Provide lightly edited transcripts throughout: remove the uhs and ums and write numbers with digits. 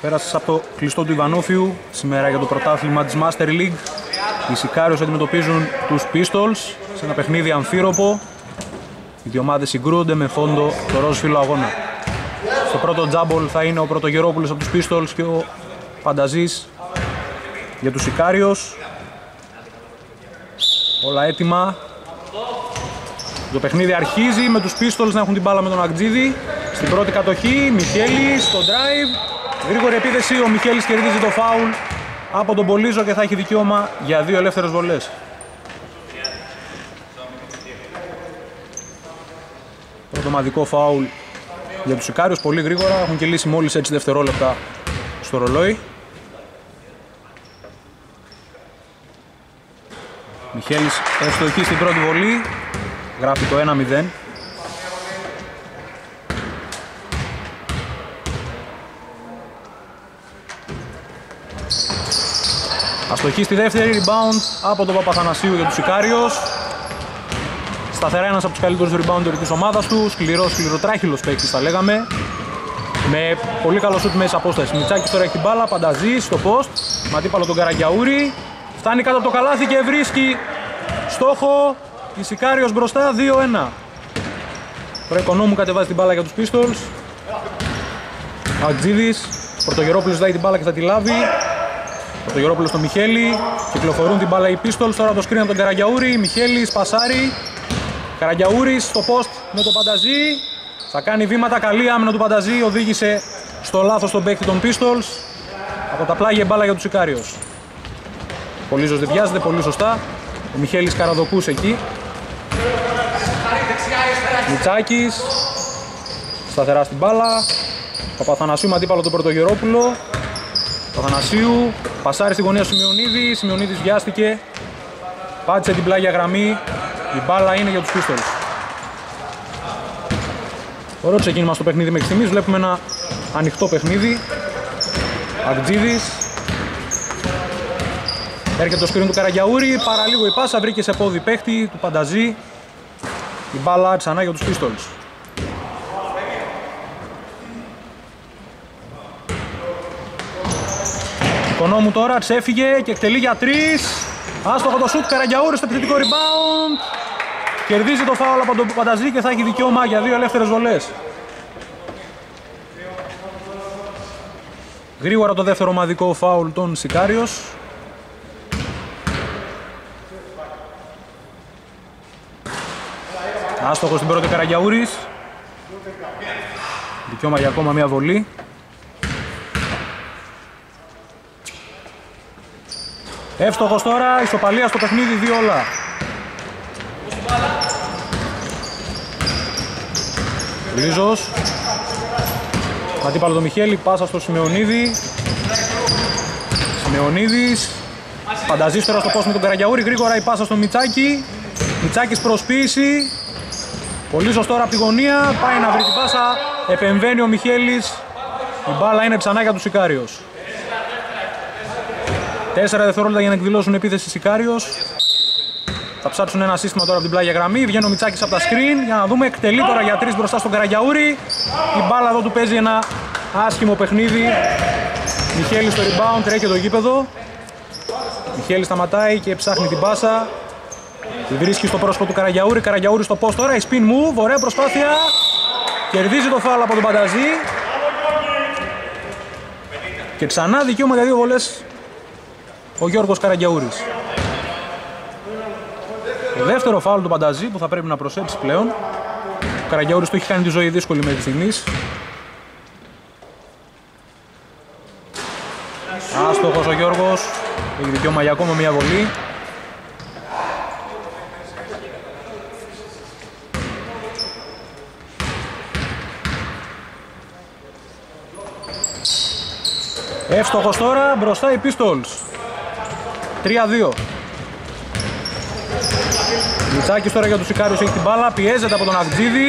Καλησπέρα σας από το κλειστό του Ιβανόφειου. Σήμερα για το πρωτάθλημα της Master League οι Σικάριος αντιμετωπίζουν τους Pistols σε ένα παιχνίδι αμφίροπο. Οι δύο ομάδες συγκρούονται με φόντο το ροζ φύλλο αγώνα. Στο πρώτο τζάμπολ θα είναι ο Πρωτογερόπουλος από τους Pistols και ο Πανταζής για τους Σικάριος. Όλα έτοιμα. Το παιχνίδι αρχίζει με τους Pistols να έχουν την μπάλα με τον Αγτζίδη. Στην πρώτη κατοχή, Μιχέλης στο drive. Γρήγορη επίθεση, ο Μιχέλης κερδίζει το φάουλ από τον Πολίζο και θα έχει δικαίωμα για δύο ελεύθερες βολές. Πρωτομαδικό φάουλ για τους Σικάριους, πολύ γρήγορα. Έχουν κυλήσει μόλις 6 δευτερόλεπτα στο ρολόι. Μιχέλης ευστοχή στην πρώτη βολή. Γράφει το 1-0. Αστοχή στη δεύτερη, rebound από τον Παπαθανασίου για τους Σικάριους. Σταθερά ένας από τους καλύτερους rebounder της ομάδας του, σκληροτράχυλος παίκτης θα λέγαμε. Με πολύ καλό σουτ μέσα απόσταση. Μητσάκης τώρα έχει την μπάλα, Πανταζή στο post, με αντίπαλο τον Καραγιαούρη. Φτάνει κάτω από το καλάθι και βρίσκει στόχο. Η Σικάριος μπροστά, 2-1. Τώρα Οικονόμου κατεβάζει την μπάλα για τους Pistols. Αγτζίδης, Πρωτογερόπουλος δάει την μπάλα και θα τη λάβει. Πρωτογερόπουλος στο Μιχέλη, κυκλοφορούν την μπάλα οι Pistols, τώρα το σκρίνει από τον Καραγιαούρη. Μιχέλης, πασάρι. Καραγιαούρης στο post με τον Πανταζή. Θα κάνει βήματα, καλή άμυνα του Πανταζή, οδήγησε στο λάθος τον παίκτη των Pistols. Από τα πλάγια μπάλα για τους Σικάριους. Πολύζος δεν βιάζεται, πολύ σωστά. Ο Μιχέλης καραδοκούσε εκεί. Μητσάκης, σταθερά στην μπάλα. Παπαθανασίου με αντίπαλο τον Πρωτογερόπουλο. Παπαθανασίου, πασάρι στη γωνία Σιμεωνίδη. Σιμεωνίδης βιάστηκε. Πάτησε την πλάγια γραμμή. Η μπάλα είναι για τους Pistols. Ωραίο ξεκίνημα στο παιχνίδι μέχρι στιγμής. Βλέπουμε ένα ανοιχτό παιχνίδι. Αγτζίδης. Έρχεται το σκριν του Καραγιαούρη. Παραλίγο η πάσα, βρήκε σε πόδι παίχτη του Πανταζή. Η μπάλα ξανά για τους Pistols. Οικονόμου τώρα ξέφυγε και εκτελεί για 3. Άστοχο το σουτ, Καραγιαούρης στο επιθετικό rebound. Κερδίζει το φάουλ από τον Πανταζή και θα έχει δικαίωμα για δύο ελεύθερες βολές. Γρήγορα το δεύτερο ομαδικό φάουλ των Σικάριος. Άστοχος στην πρώτη Καραγιαούρης. Δικαίωμα για ακόμα μία βολή. Εύστοχος τώρα, ισοπαλία στο παιχνίδι, 2-2. Πολίζος. Αντίπαλο το Μιχέλη, πάσα στο Σιμεωνίδη. Σιμεωνίδης. Πανταζής τώρα στο πόσο με τον Καραγιαούρη, γρήγορα η πάσα στο Μιτσάκη. Μιτσάκης προσποίηση. Πολύζος τώρα από τη γωνία, πάει να βρει την πάσα, επεμβαίνει ο Μιχέλης. Η μπάλα είναι ξανά για τους Σικάριους. 4 δευτερόλεπτα για να εκδηλώσουν επίθεση Σικάριος. Θα ψάξουν ένα σύστημα τώρα από την πλάγια γραμμή. Βγαίνει ο Μιτσάκης από τα screen για να δούμε. Εκτελεί τώρα για 3 μπροστά στον Καραγιαούρη. Η μπάλα εδώ του παίζει ένα άσχημο παιχνίδι. Μιχέλης στο rebound, τρέχει το γήπεδο. Μιχέλης σταματάει και ψάχνει την πάσα. Βρίσκει στο πρόσωπο του Καραγιαούρη. Καραγιαούρη στο post τώρα. Η spin move. Ωραία προσπάθεια. Κερδίζει το φάουλ από τον Πανταζή. Και ξανά δικαίωμα για δύο βολές ο Γιώργος Καραγιαούρης. Το δεύτερο φάουλ του Πανταζή που θα πρέπει να προσέψει πλέον. Ο Καραγιαούρης του έχει κάνει τη ζωή δύσκολη μέχρι στιγμής. Άστοχος ο Γιώργος. Έχει δικαίωμα για ακόμα μία βολή. Εύστοχος τώρα, μπροστά οι Pistols. 3-2. Μητσάκης τώρα για τους Σικάριους έχει την μπάλα, πιέζεται από τον Αγτζίδη.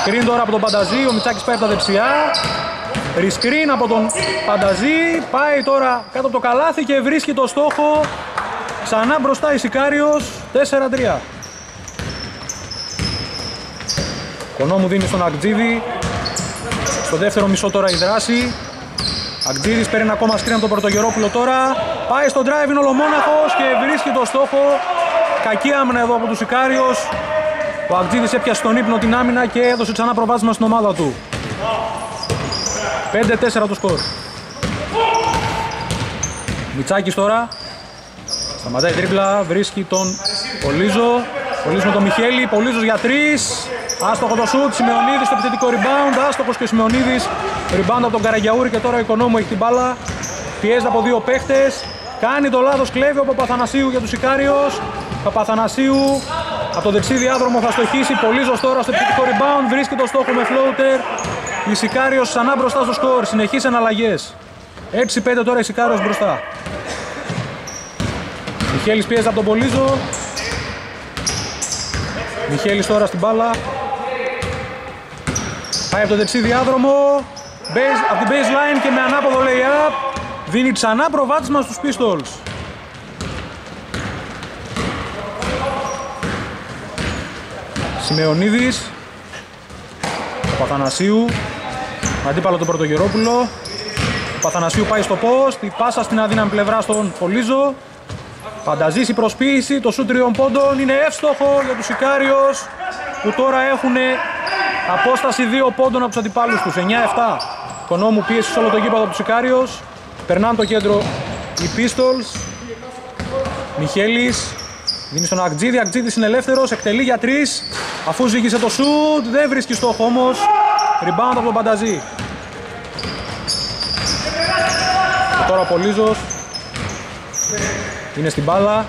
Σκριν τώρα από τον Πανταζή, ο Μητσάκης πάει από τα δεξιά. Ρισκριν από τον Πανταζή, πάει τώρα κάτω από το καλάθι και βρίσκει το στόχο. Ξανά μπροστά η Σικάριος, 4-3. Ο Οικονόμου δίνει στον Αγτζίδη. Στο δεύτερο μισό τώρα η δράση. Αγτζίδης παίρνει ακόμα σκριν από τον Πρωτογερόπουλο τώρα. Πάει στο drive, είναι ολομόναχος και βρίσκει το στόχο. Κακή άμυνα εδώ από τον Σικάριος. Ο Αγτζίδης έπιασε στον ύπνο την άμυνα και έδωσε ξανά προβάδισμα στην ομάδα του. 5-4 το σκορ. Μητσάκης τώρα. Σταματάει τρίπλα, βρίσκει τον Πολίζο. Πολίζο με τον Μιχέλη, Πολίζος για 3. Άστοχο το σουτ, Σιμεωνίδης το επιθετικό rebound. Άστοχος και ο Σιμεωνίδης. Rebound από τον Καραγιαούρη και τώρα ο Οικονόμου έχει την μπάλα. Πιέζεται από δύο παίχτες. Κάνει το λάθος, κλέβει ο Παπαθανασίου για τους Σικάριος. Παπαθανασίου από το δεξί διάδρομο θα στοχίσει. Πολίζος τώρα στο επιθετικό rebound. Βρίσκει το στόχο με floater. Η Σικάριος ξανά μπροστά στο σκορ. Συνεχείς εναλλαγές. 6-5 τώρα η Σικάριος μπροστά. Μιχέλης πιέζεται από τον Πολίζο. Μιχέλης τώρα στην μπάλα. Πάει από το δεξί διάδρομο. Από την baseline και με ανάποδο lay-up. Δίνει ξανά προβάδισμα στους Pistols. Σιμεωνίδης. Παπαθανασίου. Αντίπαλο τον Πρωτογερόπουλο. Παπαθανασίου πάει στο post. Η πάσα στην αδύναμη πλευρά στον Πολίζο. Πανταζής η προσποίηση, το σουτ 3 πόντων είναι εύστοχο για τους Σικάριος που τώρα έχουν απόσταση 2 πόντων από τους αντιπάλους τους, 9-7. Οικονόμου πίεση σε όλο το γήπεδο από τους Σικάριος, περνάνε το κέντρο οι Pistols. Μιχέλης δίνει στον Αγτζίδη, Αγτζίδης είναι ελεύθερος, εκτελεί για 3, αφού ζήγησε το σουτ, δεν βρίσκει στόχο όμως, rebound από τον Πανταζή. Και τώρα ο Πολίζος. Είναι στην μπάλα.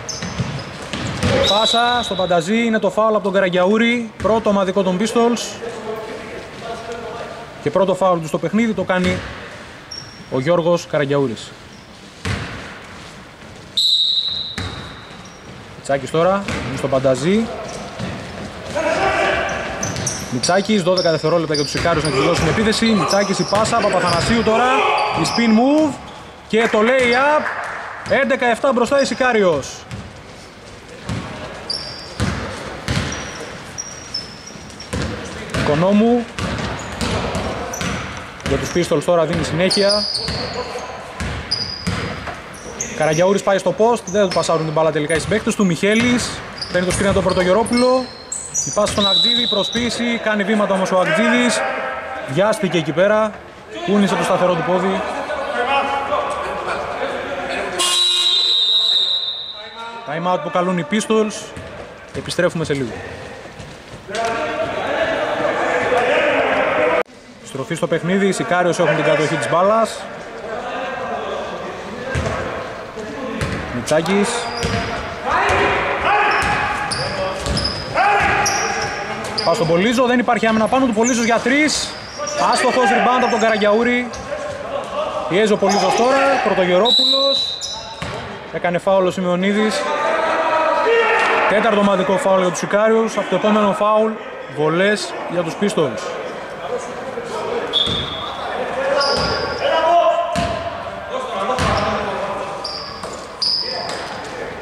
Πάσα στο Πανταζή. Είναι το φάουλ από τον Καραγιαούρη. Πρώτο ομαδικό των Pistols. Και πρώτο φάουλ του στο παιχνίδι το κάνει ο Γιώργος Καραγιαούρης. Μητσάκης τώρα. Είναι στο Πανταζή. Μητσάκης. 12 δευτερόλεπτα για τους Σικάριους να εκδηλώσουν επίθεση. Μητσάκης η πάσα. Παπαθανασίου τώρα. Η spin move. Και το lay up. 11-7 μπροστά η Σικάριος. Οικονόμου. Για τους Pistols τώρα δίνει συνέχεια. Καραγιαούρης πάει στο post. Δεν θα του πασάρουν την μπάλα τελικά οι συμπαίκτες του. Μιχέλης παίρνει το σκρίνο τον Πρωτογερόπουλο. Η πάση στον Αγτζίδη, προσποίηση. Κάνει βήματα όμως ο Αγτζίδης. Βιάστηκε εκεί πέρα. Κούνησε το σταθερό του πόδι. Time out που καλούν οι Pistols. Επιστρέφουμε σε λίγο. Στροφή στο παιχνίδι. Οι Σικάριος έχουν την κατοχή της μπάλας. Μητσάκης. Πάω στον Πολίζο. Δεν υπάρχει άμυνα πάνω του. Πολίζος για 3. Άστοχος rebound από τον Καραγιαούρη. Πιέζει ο Πολίζος τώρα. Πρωτογερόπουλος. Έκανε φάουλ ο Σιμεωνίδης. Τέταρτο ομαδικό φάουλ για τους Σικάριους. Από το επόμενο φάουλ, βολές για τους Pistols.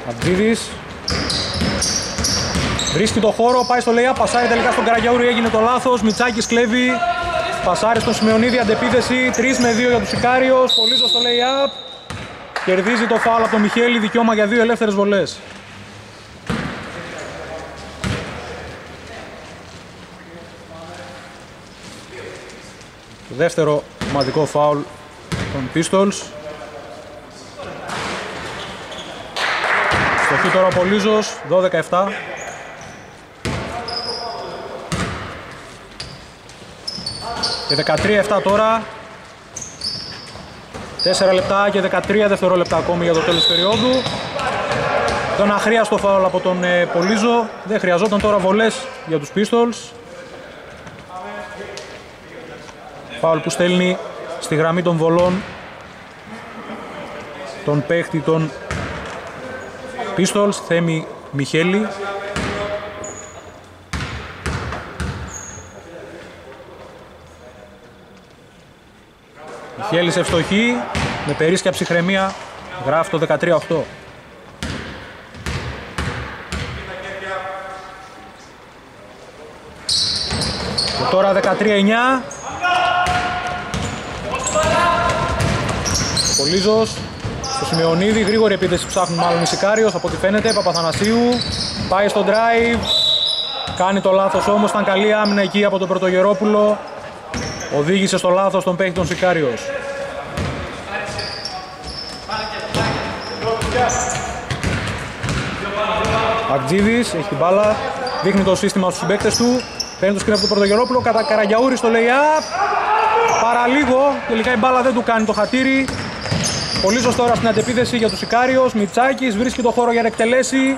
Αγτζίδης. Βρίσκει το χώρο, πάει στο lay-up, πασάρει τελικά στον Καραγιαούρη, έγινε το λάθος. Μητσάκης κλέβει, πασάρει στον Σιμεωνίδη, αντεπίθεση. 3 με 2 για τους Σικάριους, Πολίζος στο lay-up. Κερδίζει το φάουλ από τον Μιχέλη, δικαίωμα για δύο ελεύθερες βολές. Το δεύτερο ομαδικό φάουλ των Pistols. Στοχή τώρα ο Πολίζος, 12-7. Και 13-7 τώρα. 4 λεπτά και 13 δευτερόλεπτα ακόμη για το τέλος περίοδου. Τον αχρίαστο φάουλ από τον Πολίζο. Δεν χρειαζόταν τώρα βολές για τους Pistols. Φάουλ που στέλνει στη γραμμή των βολών τον παίχτη των Pistols, Θέμη Μιχέλη. Μιχέλης ευστοχή, με περίσκια ψυχραιμία, γράφει το 13-8. Τώρα 13-9, Πολίζος, στο Σιμεωνίδη, γρήγορη επίθεση ψάχνουν μάλλον η Σικάριος, από ό,τι φαίνεται, Παπαθανασίου, πάει στο drive, κάνει το λάθος όμως, ήταν καλή άμυνα εκεί από τον Πρωτογερόπουλο, οδήγησε στο λάθος τον παίκτη τον Σικάριος. Αγτζίδης έχει την μπάλα, δείχνει το σύστημα στους συμπαίκτες του, παίρνει το σκριν από τον Πρωτογερόπουλο, κατά Καραγιαούρη στο lay-up, παραλίγο, τελικά η μπάλα δεν του κάνει το χατήρι. Πολύζος τώρα στην αντεπίθεση για τους Σικάριος, Μητσάκης βρίσκει το χώρο για να εκτελέσει,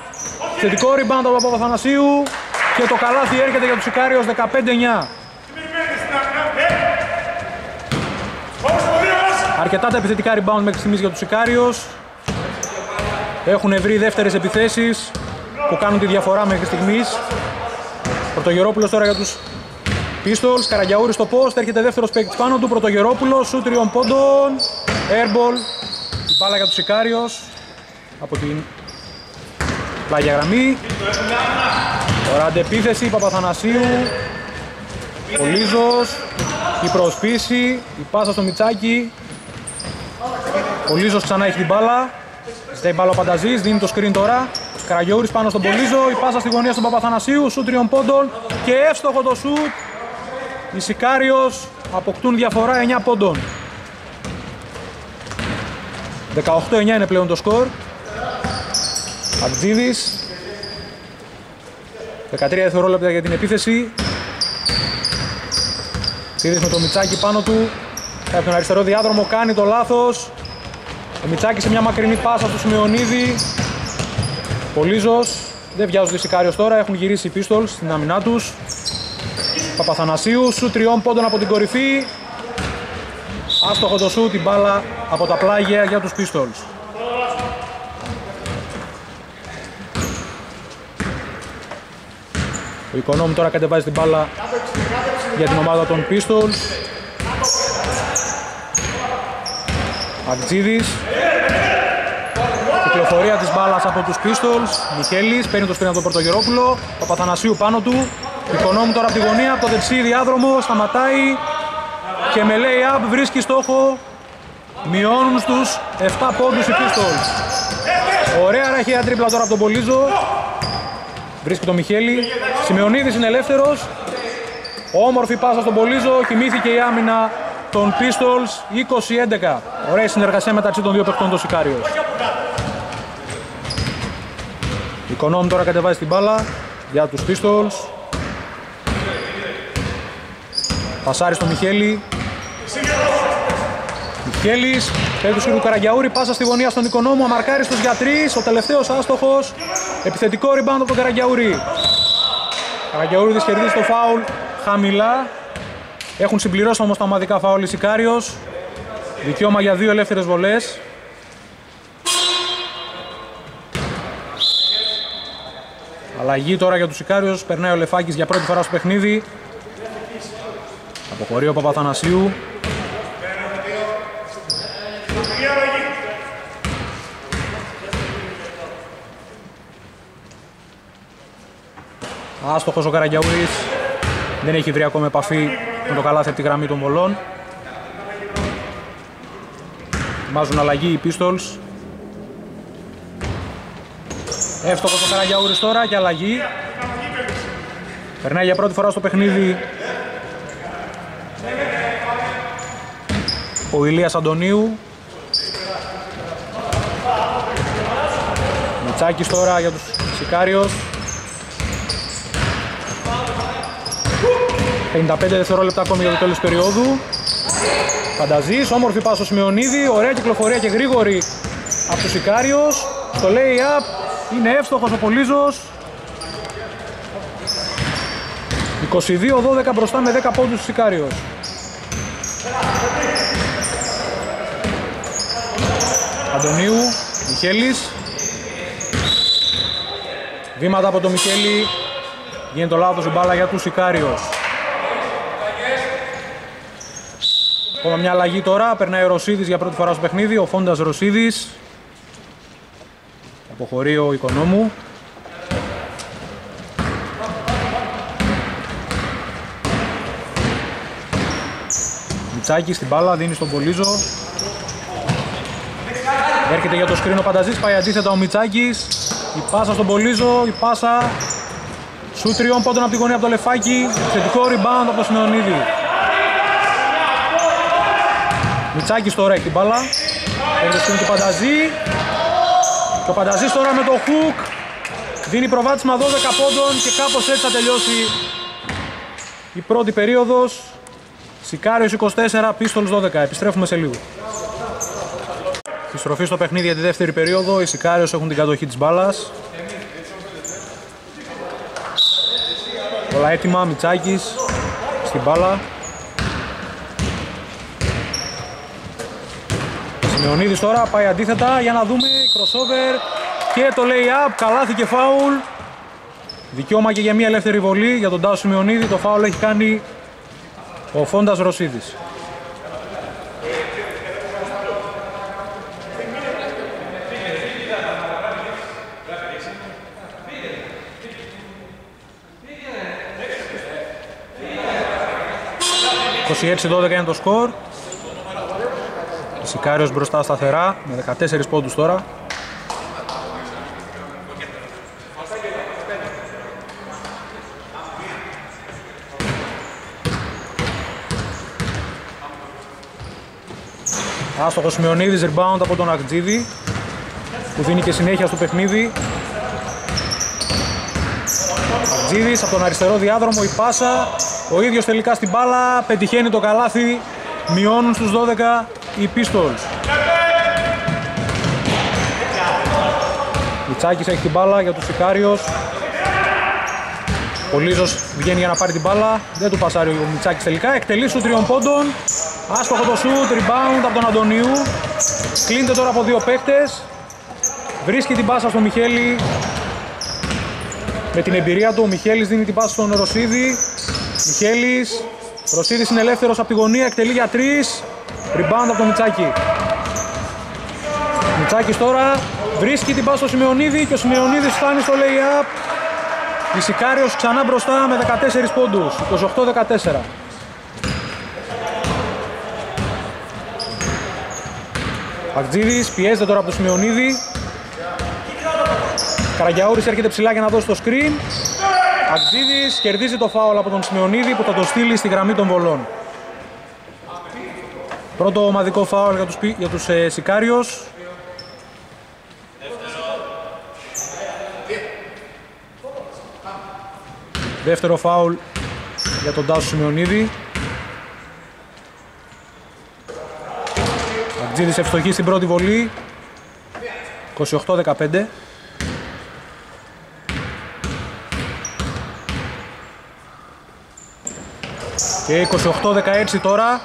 θετικό rebound από Παπαθανασίου και το καλάθι έρχεται για τους Σικάριος 15-9. Αρκετά τα επιθετικά rebound μέχρι στιγμής για τους Σικάριος. Έχουν βρει δεύτερες επιθέσεις που κάνουν τη διαφορά μέχρι στιγμής. Πρωτογερόπουλος τώρα για τους Pistols, Καραγιαούρης στο post, έρχεται δεύτερος παίκτης πάνω του, Πρωτογερόπουλος, σου τριών πόντων, airball, η μπάλα για τους Σικάριος, από την πλάγια γραμμή. Τώρα αντεπίθεση Παπαθανασίου, ο Λίζος, η προσπίση, η πάσα στο Μητσάκι, ο Λίζος ξανά έχει την μπάλα, ζητάει μπάλα ο Πανταζής, δίνει το screen τώρα. Καραγιαούρης πάνω στον Πολίζο, η πάσα στη γωνία στον Παπαθανασίου, σου τριών πόντων και εύστοχο το σουτ. Οι Σικάριος αποκτούν διαφορά 9 πόντων. 18-9 είναι πλέον το σκορ. Αγτζίδης. 13 δευτερόλεπτα για την επίθεση. Αγτζίδης με το Μητσάκι πάνω του. Από τον αριστερό διάδρομο κάνει το λάθος. Ο Μητσάκης σε μια μακρινή πάσα του Σιμεωνίδη. Πολίζος. Δεν βιάζονται οι Σικάριος τώρα. Έχουν γυρίσει οι Pistols στην άμυνά τους. Παπαθανασίου, σου τριών πόντων από την κορυφή. Άστοχο το σου, την μπάλα από τα πλάγια για τους Pistols. Ο Οικονόμου τώρα κατεβάζει την μπάλα για την ομάδα των Pistols. Αγτζίδης. Κυκλοφορία της μπάλας από τους Pistols. Μιχέλης παίρνει το σπίτι από τον Πρωτογερόπουλο. Παπαθανασίου πάνω του. Οικονόμου τώρα από τη γωνία, από το δεξί διάδρομο, σταματάει και με lay-up βρίσκει στόχο, μειώνουν στους 7 πόντους οι Pistols. Ωραία ραχαία τρίπλα τώρα από τον Πολίζο, βρίσκει τον Μιχέλη, Σιμεωνίδης είναι ελεύθερος, όμορφη πάσα στον Πολίζο, κοιμήθηκε η άμυνα των Pistols 20-11. Ωραία συνεργασία μεταξύ των δύο παιχτών των Σικάριος. Οικονόμου τώρα κατεβάζει την μπάλα για τους Pistols. Πασάρι στο Μιχέλη. Μιχέλης, πέτρος του Καραγιαούρη, πάσα στη γωνία στον Οικονόμου, αμαρκάριστος για τρεις, ο τελευταίος άστοχος, επιθετικό rebound από τον Καραγιαούρη. Καραγιαούρη δυσκερδίζει το φάουλ χαμηλά, έχουν συμπληρώσει όμως τα ομαδικά φάουλ οι Σικάριος, δικαίωμα για δύο ελεύθερες βολές. Αλλαγή τώρα για τους Σικάριος, περνάει ο Λεφάκης για πρώτη φορά στο παιχνίδι. Αποχωρεί ο Παπαθανασίου. Άστοχος ο Καραγιαούρης. Δεν έχει βρει ακόμα επαφή με το καλάθι από τη γραμμή των βολών. Μάζουν αλλαγή οι Pistols. Εύστοχος ο Καραγιαούρης τώρα και αλλαγή. Περνάει για πρώτη φορά στο παιχνίδι ο Ηλίας Αντωνίου. Μητσάκης τώρα για τους Σικάριος. 55 δευτερόλεπτα ακόμη για το τέλος του περίοδου. Πανταζής, όμορφη πάσα στο Σιμεωνίδη, ωραία κυκλοφορία και γρήγορη από τους Σικάριος. Στο lay-up είναι εύστοχος ο Πολίζος. 22-12 μπροστά με 10 πόντους του Σικάριος. Αντωνίου, Μιχέλης. Βήματα από τον Μιχέλη. Γίνεται το λάθος, η μπάλα για τους Σικάριος. Ακόμα μια αλλαγή τώρα. Περνάει ο Ρωσίδης για πρώτη φορά στο παιχνίδι. Ο Φόντας Ρωσίδης. Αποχωρεί ο Οικονόμου. Μητσάκης στην μπάλα, δίνει στον Πολίζο. Έρχεται για το σκρίνο Πανταζής, πάει αντίθετα ο Μητσάκης. Η πάσα στον Πολίζο, η πάσα σου τριών πόντων από τη γωνία από το Λεφάκη. Θετικό rebound από το Σιμεωνίδη. Μητσάκης τώρα έχει την μπάλα. Έρχεται σκρίνο του Πανταζή. Και ο Πανταζής τώρα με το hook δίνει προβάτισμα 12 πόντων και κάπως έτσι θα τελειώσει η πρώτη περίοδος. Σικάριος 24, Pistols 12. Επιστρέφουμε σε λίγο. Στη στροφή στο παιχνίδι για τη δεύτερη περίοδο, οι Σικάριος έχουν την κατοχή της μπάλας. Όλα έτοιμα, Μητσάκης στην μπάλα. Σιμεωνίδης τώρα πάει αντίθετα, για να δούμε, crossover και το lay-up, καλάθι και φάουλ. Δικαίωμα και για μια ελεύθερη βολή για τον Τάσο Σιμεωνίδη, το φάουλ έχει κάνει ο Φόντας Ρωσίδης. Το 26-12 είναι το σκορ. Ο Σικάριος μπροστά σταθερά με 14 πόντους τώρα. Άστοχος Σιμεωνίδης, rebound από τον Αγτζίδη που δίνει και συνέχεια στο παιχνίδι. Αγτζίδης από τον αριστερό διάδρομο, η πάσα. Ο ίδιος τελικά στην μπάλα, πετυχαίνει το καλάθι, μειώνουν στους 12 οι Pistols. Μητσάκης έχει την μπάλα για τους Σικάριος. Ο Πολίζος βγαίνει για να πάρει την μπάλα, δεν του πασάρει ο Μητσάκης τελικά, εκτελεί σου τριών πόντων. Άστοχο το shoot, rebound από τον Αντωνίου. Κλείνεται τώρα από δύο παίκτες. Βρίσκει την πάσα στον Μιχέλη. Με την εμπειρία του ο Μιχέλης δίνει την πάσα στον Ρωσίδη. Μιχέλης, Ρωσίδης είναι ελεύθερος από τη γωνία, εκτελεί για 3, rebound από τον Μητσάκη. Μητσάκης τώρα βρίσκει την πάσα στο Σιμεωνίδη και ο Σιμεωνίδης φτάνει στο lay-up. Η Σικάριος ξανά μπροστά με 14 πόντους, 28-14. Αγτζίδης πιέζεται τώρα από τον Σιμεωνίδη. Καραγιαούρης έρχεται ψηλά για να δώσει το screen. Αγτζίδης κερδίζει το φάουλ από τον Σιμεωνίδη που θα το στείλει στη γραμμή των βολών. Πρώτο ομαδικό φάουλ για τους Σικάριος. Δεύτερο φάουλ για τον Τάσο Σιμεωνίδη. Αγτζίδης ευστοχή στην πρώτη βολή. 28-15. Και 28-16 τώρα,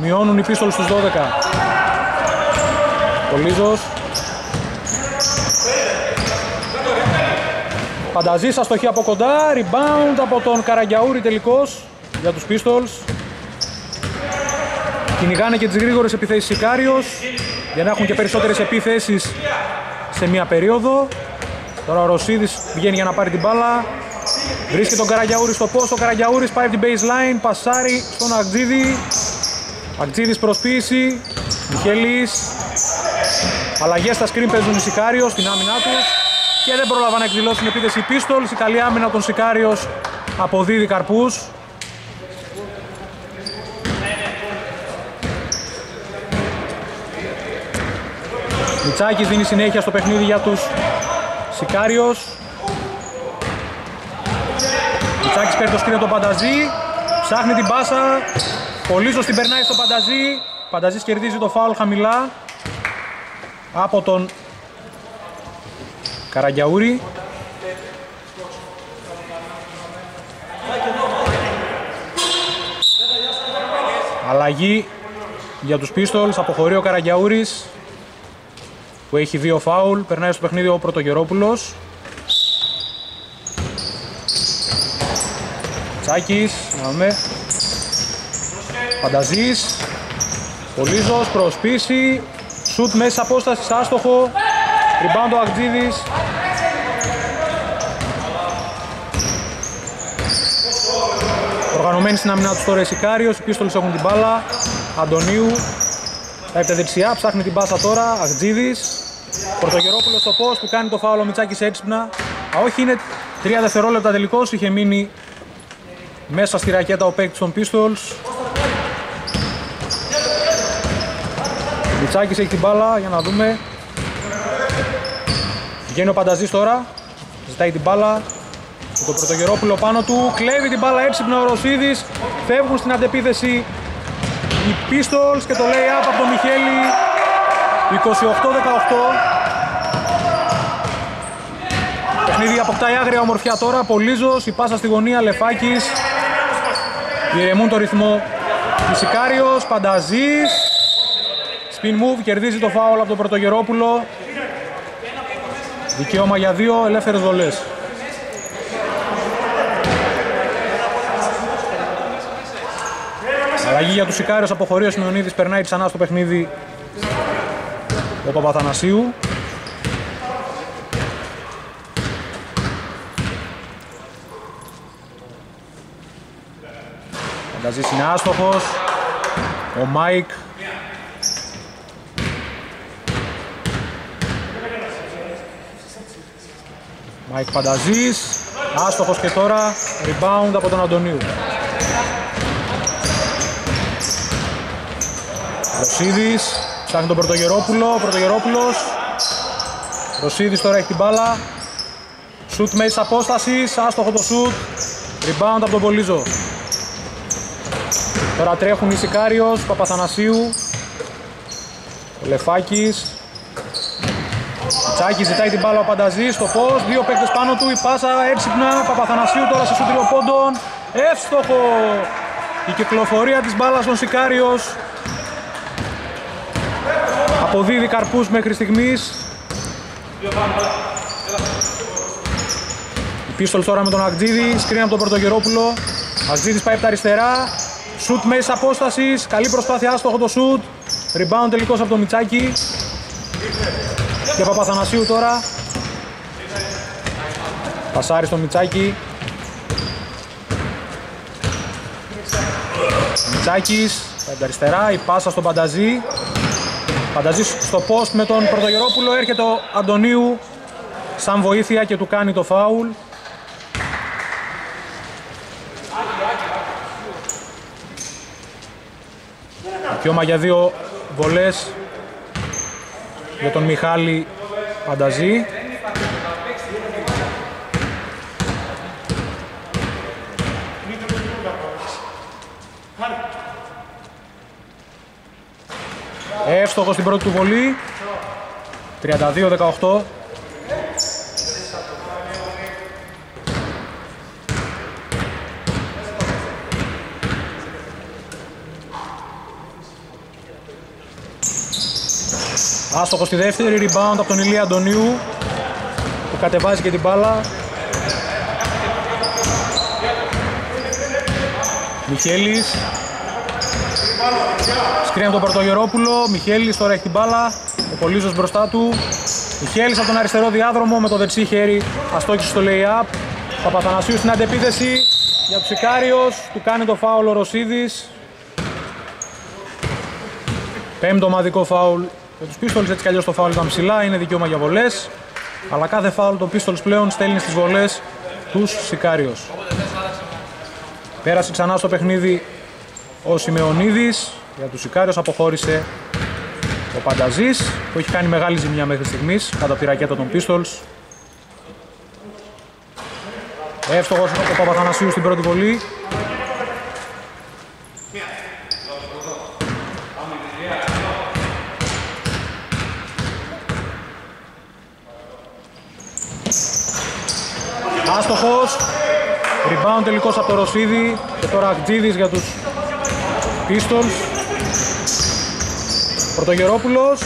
μειώνουν οι Pistols στους 12. Πολίζος. Πανταζής αστοχή από κοντά, rebound από τον Καραγιαούρη τελικός για τους Pistols. Κυνηγάνε και τις γρήγορες επιθέσεις Σικάριος για να έχουν και περισσότερες επιθέσεις σε μία περίοδο. Τώρα ο Ρωσίδης βγαίνει για να πάρει την μπάλα. Βρίσκει τον Καραγιαούρη στο πόστο, ο Καραγιαούρης πάει από την baseline, πασάρει στον Αγτζίδη. Αγτζίδης προσποίηση, Μιχέλης. Αλλαγές στα screen παίζουν οι Σικάριος στην άμυνά τους και δεν πρόλαβαν να εκδηλώσουν επίθεση οι Pistols. Η καλή άμυνα των Σικάριος αποδίδει καρπούς. Μητσάκης δίνει συνέχεια στο παιχνίδι για τους Σικάριος. Μητσάκης παίρνει το σκρίνο τον Πανταζή, ψάχνει την πάσα, Πολίζος την περνάει στον Πανταζή. Πανταζής κερδίζει το φάουλ χαμηλά από τον Καραγιαούρη. Αλλαγή για τους Pistols, αποχωρεί ο Καραγιαούρης που έχει δύο φάουλ, περνάει στο παιχνίδι ο Πρωτογερόπουλος. Μητσάκης, Πανταζής, Πολίζος, προσπίση, σουτ μέσα απόσταση, άστοχο, rebound ο Αγτζίδης. Οργανωμένοι στην αμυνά τους τώρα οι Σικάριος, οι Pistols έχουν την μπάλα, Αντωνίου, από τα δεξιά, ψάχνει την πάσα τώρα, Αγτζίδης. Πρωτογερόπουλος στο post που κάνει το φάουλο ο Μητσάκης έξυπνα. Α, όχι, είναι 3 δευτερόλεπτα τελικώς, είχε μείνει μέσα στη ρακέτα ο παίκτης των Pistols. Μητσάκης έχει την μπάλα, για να δούμε. Βγαίνει ο Πανταζής τώρα, ζητάει την μπάλα. Το Πρωτογερόπουλο πάνω του, κλέβει την μπάλα έξυπνα ο Ρωσίδης. Φεύγουν στην αντεπίθεση οι Pistols και το lay up από τον Μιχέλη. 28-18. Παιχνίδι αποκτάει άγρια ομορφιά τώρα. Πολίζος, η πάσα στη γωνία, Λεφάκης. Ηρεμούν το ρυθμό η Σικάριος, Πανταζής. Spin move, κερδίζει το φάουλ από τον Πρωτογερόπουλο. Δικαίωμα για δύο ελεύθερες βολές. Αλλαγή για τους Σικάριος, αποχωρεί ο Σιμεωνίδης, περνάει ξανά στο παιχνίδι ο Παπαθανασίου. Πανταζής είναι άστοχος, ο Μάικ. Μάικ Πανταζής, άστοχος και τώρα, rebound από τον Αντωνίου. Ρωσίδης, ψάχνει τον Πρωτογερόπουλο, ο Πρωτογερόπουλος. Ρωσίδης τώρα έχει την μπάλα. Σουτ μέσης απόστασης, άστοχο το σουτ. Rebound από τον Πολίζο. Τώρα τρέχουν οι Σικάριος, Παπαθανασίου, ο Λεφάκης. Τσάκης ζητάει την μπάλα ο Πανταζής στο post, δύο παίκτες πάνω του, η πάσα έξυπνα, Παπαθανασίου τώρα σε σουτ 3 πόντων. Εύστοχο! Η κυκλοφορία της μπάλας των Σικάριος αποδίδει καρπούς μέχρι στιγμής. Η Pistols τώρα με τον Αγτζίδη, σκρίνει από τον Πρωτογερόπουλο. Αγτζίδης πάει από τα αριστερά, σουτ μέσης απόστασης, καλή προσπάθεια, άστοχο το σουτ. Rebound τελικός από τον Μητσάκη. Και Παπαθανασίου τώρα. Πασάρι στο Μητσάκη. Μητσάκης πάει από τα αριστερά, η πάσα στον Πανταζή. Πανταζής στο post με τον Πρωτογερόπουλο, έρχεται ο Αντωνίου σαν βοήθεια και του κάνει το φάουλ. Δικαίωμα για 2 βολές για τον Μιχάλη Πανταζή. Εύστοχο στην πρώτη του βολή. 32-18. Άστοχο στη δεύτερη, rebound από τον Ηλία Αντωνίου που κατεβάζει και την μπάλα. Μιχέλης. Σκρίνει από τον Πρωτογερόπουλο, Μιχέλης τώρα έχει την μπάλα, ο Πολίζος μπροστά του. Μιχέλης από τον αριστερό διάδρομο με το δεξί χέρι αστόχησε στο lay-up. Παπαθανασίου στην αντεπίθεση για τους Σικάριος, του κάνει το φάουλ ο Ρωσίδης. 5ο ομαδικό φάουλ για τους Pistols, έτσι κι αλλιώς το φάουλ ήταν ψηλά, είναι δικαίωμα για βολές. Αλλά κάθε φάουλ των Pistols πλέον στέλνει στις βολές τους Σικάριος. Πέρασε ξανά στο παιχνίδι ο Σιμεωνίδης, για τους Σικάριος αποχώρησε ο Πανταζής που έχει κάνει μεγάλη ζημιά μέχρι στιγμής κατά από τη ρακέτα των Pistols. Εύστοχος ο Παπαθανασίου στην πρώτη βολή. Άστοχος, rebound τελικός από το Ρωσίδη και τώρα Αγτζίδης για τους Pistols. Πρωτογερόπουλος.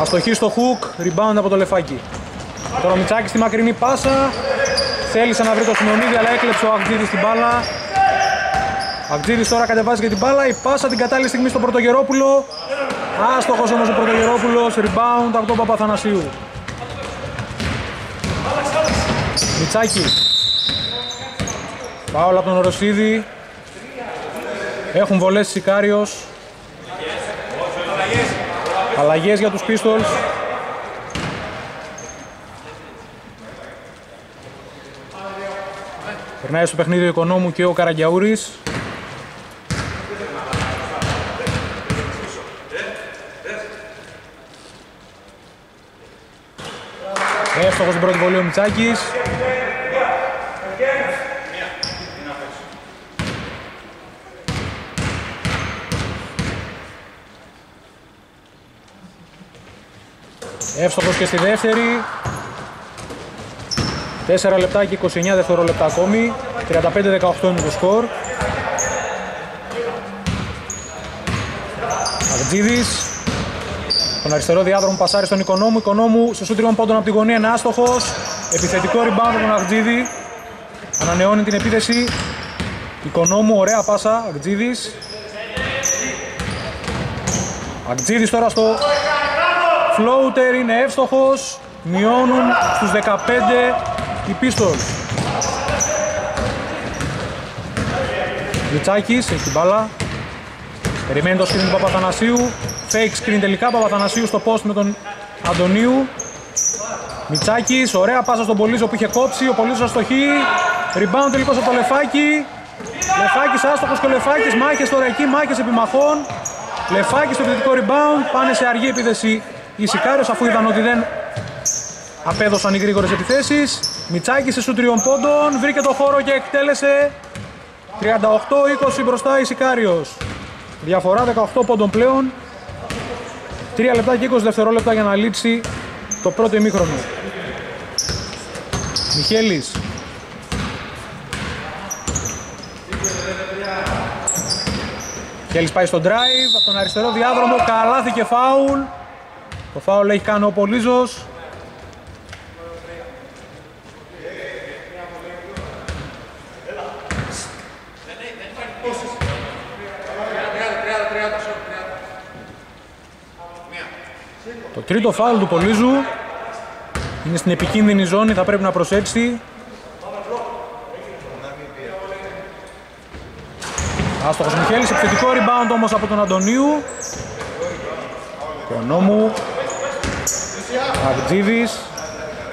Αστοχή στο hook, rebound από το Λεφάκι. Τώρα ο Μητσάκης στη μακρινή πάσα. Θέλησε να βρει το Σιμεωνίδη αλλά έκλεψε ο Αγτζίδης την μπάλα. Αγτζίδης τώρα κατεβάζει και την μπάλα. Η πάσα την κατάλληλη στιγμή στον Πρωτογερόπουλο. Άστοχος όμως ο Πρωτογερόπουλος, rebound από τον Παπαθανασίου. Μητσάκη. Πάολα από τον Ρωσίδη. Έχουν βολές Σικάριος. Αλλαγές για τους Pistols. Περνάει στο παιχνίδι ο Οικονόμου και ο Καραγιαούρης. Έστοχος στην πρώτη βολή ο Μητσάκης. Εύστοχος και στη δεύτερη. 4 λεπτά και 29 δευτερόλεπτα ακόμη. 35-18 είναι το σκορ. Αγτζίδης. Τον αριστερό διάδρομο πασάρει στον Οικονόμου. Οικονόμου σε σούτριον πόντων από τη γωνία είναι άστοχος. Επιθετικό rebound τον Αγτζίδη. Ανανεώνει την επίθεση. Οικονόμου, ωραία πάσα. Αγτζίδης. Αγτζίδης τώρα στο floater, είναι εύστοχος. Μειώνουν στους 15 οι Pistols. Μητσάκης έχει την μπάλα. Περιμένει το screen του Παπαθανασίου. Fake screen τελικά, Παπαθανασίου στο post με τον Αντωνίου. Μητσάκης, ωραία πάσα στον Πολίζο που είχε κόψει. Ο Πολίζος αστοχή. Rebound τελικός από το Λεφάκη. Λεφάκης άστοχος και ο Λεφάκης. Μάχες τώρα εκεί, μάχες επιμαχών. Λεφάκης στο επιθετικό rebound. Πάνε σε αργή επίθεση οι Σικάριος, αφού είδαν ότι δεν απέδωσαν οι γρήγορες επιθέσεις. Μητσάκης σε σου τριών πόντων. Βρήκε το χώρο και εκτέλεσε. 38-20 μπροστά η Σικάριος. Διαφορά 18 πόντων πλέον. 3 λεπτά και 20 δευτερόλεπτα για να λήξει το πρώτο ημίχρονο. Μιχέλης. Μιχέλης πάει στο drive. Από τον αριστερό διάδρομο καλάθηκε φάουλ. Το φάουλ έχει κάνει ο Πολίζος. Το τρίτο φάουλ του Πολίζου. Είναι στην επικίνδυνη ζώνη, θα πρέπει να προσέξει. Άστοχος Μιχέλης, επιθετικό rebound όμως από τον Αντωνίου. Οικονόμου. Αγτζίδης.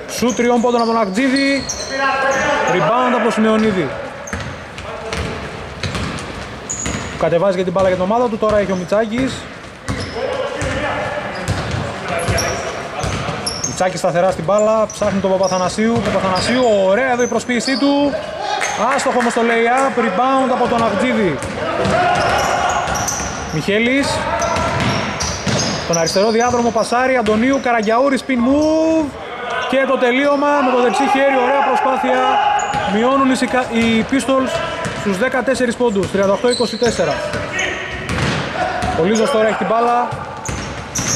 Σου τριών πόντων από τον Αγτζίδη. Rebound από τον Σιμεωνίδη. Κατεβάζει και την μπάλα για την ομάδα του. Τώρα έχει ο Μητσάκης. Μητσάκης σταθερά στην μπάλα, ψάχνει τον Παπαθανασίου. Παπαθανασίου, ωραία εδώ η προσποίησή του. Άστοχο όμως το lay-up, rebound από τον Αγτζίδη. Μιχέλης. Τον αριστερό διάδρομο πασάρι Αντωνίου, Καραγιαούρη, spin move. Και το τελείωμα με το δεξί χέρι, ωραία προσπάθεια. Μειώνουν οι Pistols στους 14 πόντους, 38-24. Ο Λίζος τώρα έχει την μπάλα.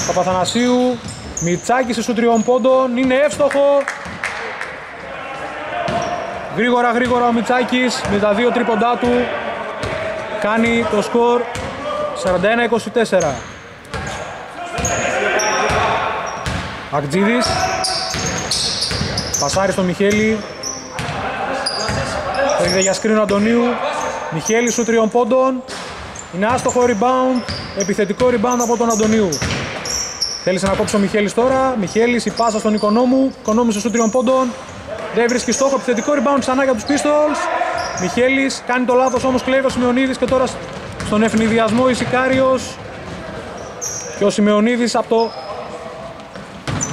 Παπαθανασίου. Μητσάκης στους τριών πόντων, είναι εύστοχο. Γρήγορα ο Μητσάκης με τα δύο τρίποντά του κάνει το σκορ 41-24. Αγτζίδης πασάρει στον Μιχέλη. Έρχεται για σκρίνο Αντωνίου. Μιχέλης στους τριών πόντων, είναι άστοχο rebound, επιθετικό rebound από τον Αντωνίου. Θέλησε να κόψει ο Μιχέλης τώρα. Μιχέλης, η πάσα στον Οικονόμου. Οικονόμου σε σου τριών πόντων. Δεν βρίσκει στόχο. Επιθετικό rebound ξανά για τους Pistols. Μιχέλης κάνει το λάθος όμως, κλέβει ο Σιμεωνίδης και τώρα στον ευνηδιασμό η Σικάριος. Και ο Σιμεωνίδης από το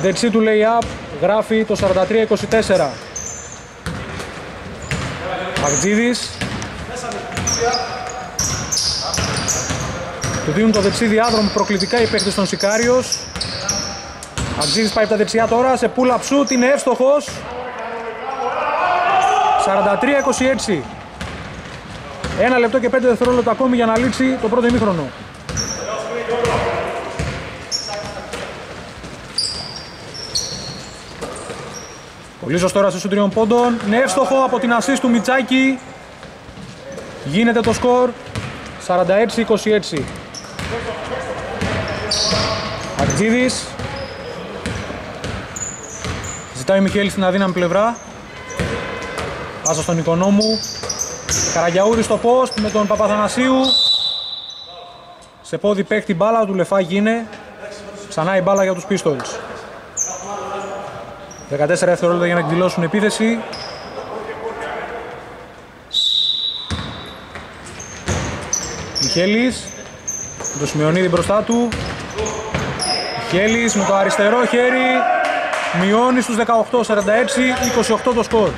δεξί του lay-up γράφει το 43-24. Αγτζίδης. Του δίνουν το δεξί διάδρομο προκλητικά οι παίκτες των Σικάριος. Αγτζίδης πάει από τα δεξιά τώρα, σε pull-up shoot, είναι εύστοχος. 43-26. 1 λεπτό και 5 δευτερόλεπτα ακόμη για να λήξει το πρώτο ημίχρονο. Ο Λίζος τώρα σε σου τριών πόντων, είναι εύστοχο από την ασίστ του Μητσάκη. Γίνεται το σκορ 46-26. Αγτζίδης. Ζητάει ο Μιχέλης στην αδύναμη πλευρά. Πάσα στον Οικονόμου. Καραγιαούρη στο post με τον Παπαθανασίου. Σε πόδι παίχτη μπάλα του Λεφάκη είναι. Ξανά η μπάλα για τους Pistols. 14 δευτερόλεπτα για να εκδηλώσουν επίθεση. Μιχέλης. Με το Σιμεωνίδη μπροστά του. Μιχέλης με το αριστερό χέρι. Μειώνει στους 18, 48, 28 το σκορ.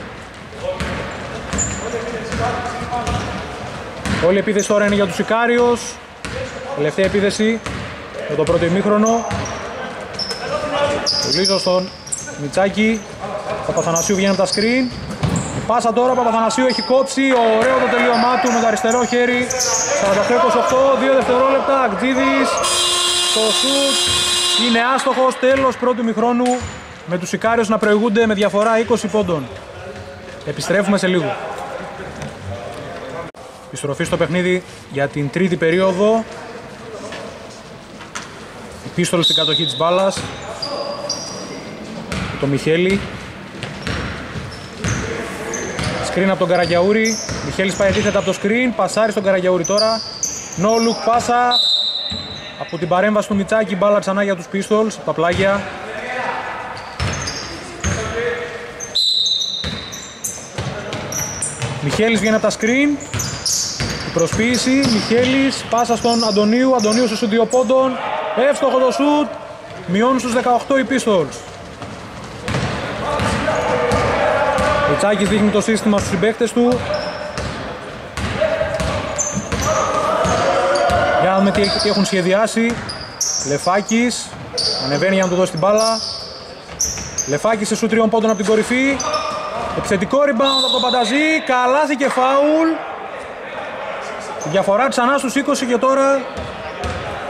Όλη η επίθεση τώρα είναι για τους Σικάριος. Τελευταία επίθεση με το πρώτο ημίχρονο. Πολίζος στον Μητσάκη. Παπαθανασίου βγαίνει από τα screen. Πάσα τώρα, ο Παπαθανασίου έχει κόψει. Ωραίο το τελείωμά του με το αριστερό χέρι. 48-28, 2 δευτερόλεπτα. Αγτζίδης. Το σουτ είναι άστοχος. Τέλος πρώτου ημιχρόνου. Με τους Σικάριους να προηγούνται με διαφορά 20 πόντων. Επιστρέφουμε σε λίγο. Επιστροφή στο παιχνίδι για την τρίτη περίοδο. Πίστολο στην κατοχή της μπάλας. Το Μιχέλη. Σκριν από τον Καραγιαούρη. Μιχέλης πάει αντίθετα από το σκριν. Πασάρι στον Καραγιαούρη τώρα. No look πάσα. Από την παρέμβαση του Μητσάκη μπάλα ξανά για τους Pistols. Τα πλάγια. Μιχέλης βγαίνει από τα screen. Η προσποίηση. Μιχέλης. Πάσα στον Αντωνίου. Αντωνίου στους 2 πόντων. Εύστοχο το σουτ. Μειώνουν στους 18 οι Pistols. Ο Τσάκης δείχνει το σύστημα στους συμπαίκτες του. Για να δούμε τι έχουν σχεδιάσει. Λεφάκης. Ανεβαίνει για να του δώσει την μπάλα. Λεφάκης σε σου 3 πόντων από την κορυφή. Επιθετικό rebound από τον Πανταζή. Καλάθι και φάουλ. Διαφορά ξανά στους 20 και τώρα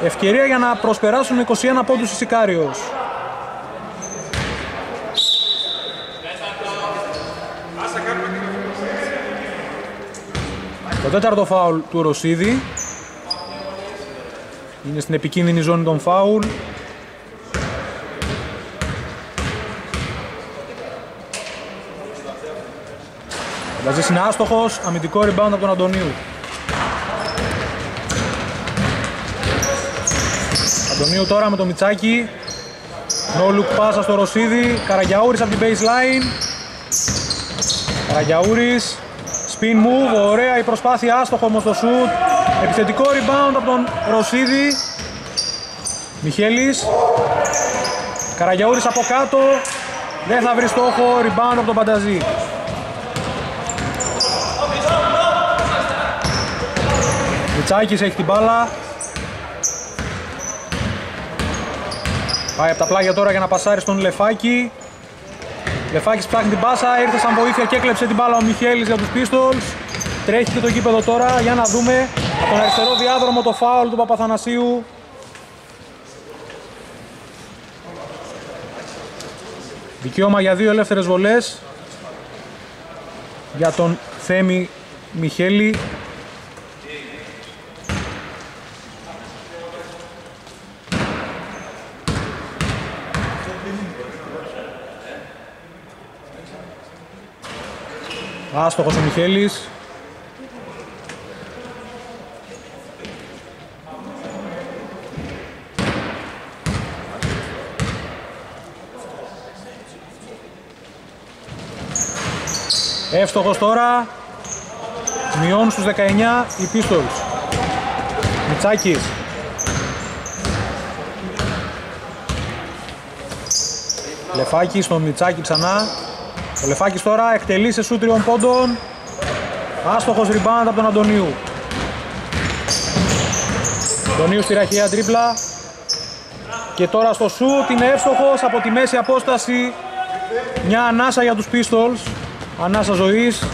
ευκαιρία για να προσπεράσουν 21 πόντους οι Σικάριος. Το τέταρτο φάουλ του Ρωσίδη. Είναι στην επικίνδυνη ζώνη των φάουλ. Πανταζής είναι άστοχος, αμυντικό rebound από τον Αντωνίου. Αντωνίου τώρα με το Μητσάκι. No look πάσα στο Ρωσίδη. Καραγιαούρης από την baseline. Καραγιαούρης. Spin move, ωραία η προσπάθεια, άστοχο όμως το shoot. Επιθετικό rebound από τον Ρωσίδη. Μιχέλης. Καραγιαούρης από κάτω. Δεν θα βρει στόχο, rebound από τον Πανταζή. Μητσάκης έχει την μπάλα. Πάει από τα πλάγια τώρα για να πασάρει στον Λεφάκη. Λεφάκης ψάχνει την πάσα, ήρθε σαν βοήθεια και έκλεψε την μπάλα ο Μιχέλης για τους Pistols. Τρέχει και το γήπεδο τώρα, για να δούμε από τον αριστερό διάδρομο το φάουλ του Παπαθανασίου. Δικαίωμα για 2 ελεύθερες βολές για τον Θέμη Μιχέλη. Άστοχος ο Μιχέλης. Εύστοχος τώρα. Μειώνουν στους 19 οι Pistols. Μητσάκης. Λεφάκη στον Μητσάκη ξανά. Ο Λεφάκης τώρα εκτελεί σε σου 3 πόντων. Άστοχος rebound από τον Αντωνίου. Αντωνίου στη ραχαία τρίπλα. Και τώρα στο σουτ είναι εύστοχος από τη μέση απόσταση. Μια ανάσα για τους Pistols. Ανάσα ζωής.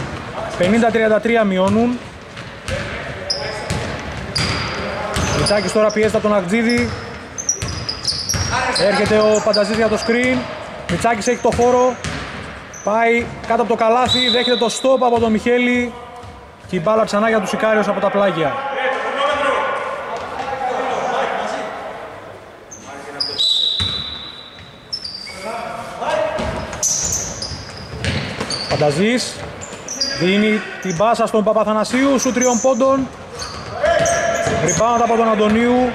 50-33 μειώνουν. Μητσάκης τώρα πιέζεται από τον Αγτζίδη. Έρχεται ο Πανταζής για το screen. Μητσάκης έχει το χώρο. Πάει κάτω από το καλάθι, δέχεται το στόπ από τον Μιχέλη και η μπάλα ξανά για τους Σικάριους από τα πλάγια. Πανταζής δίνει την μπάσα στον Παπαθανασίου, σου 3 πόντων. Rebound από τον Αντωνίου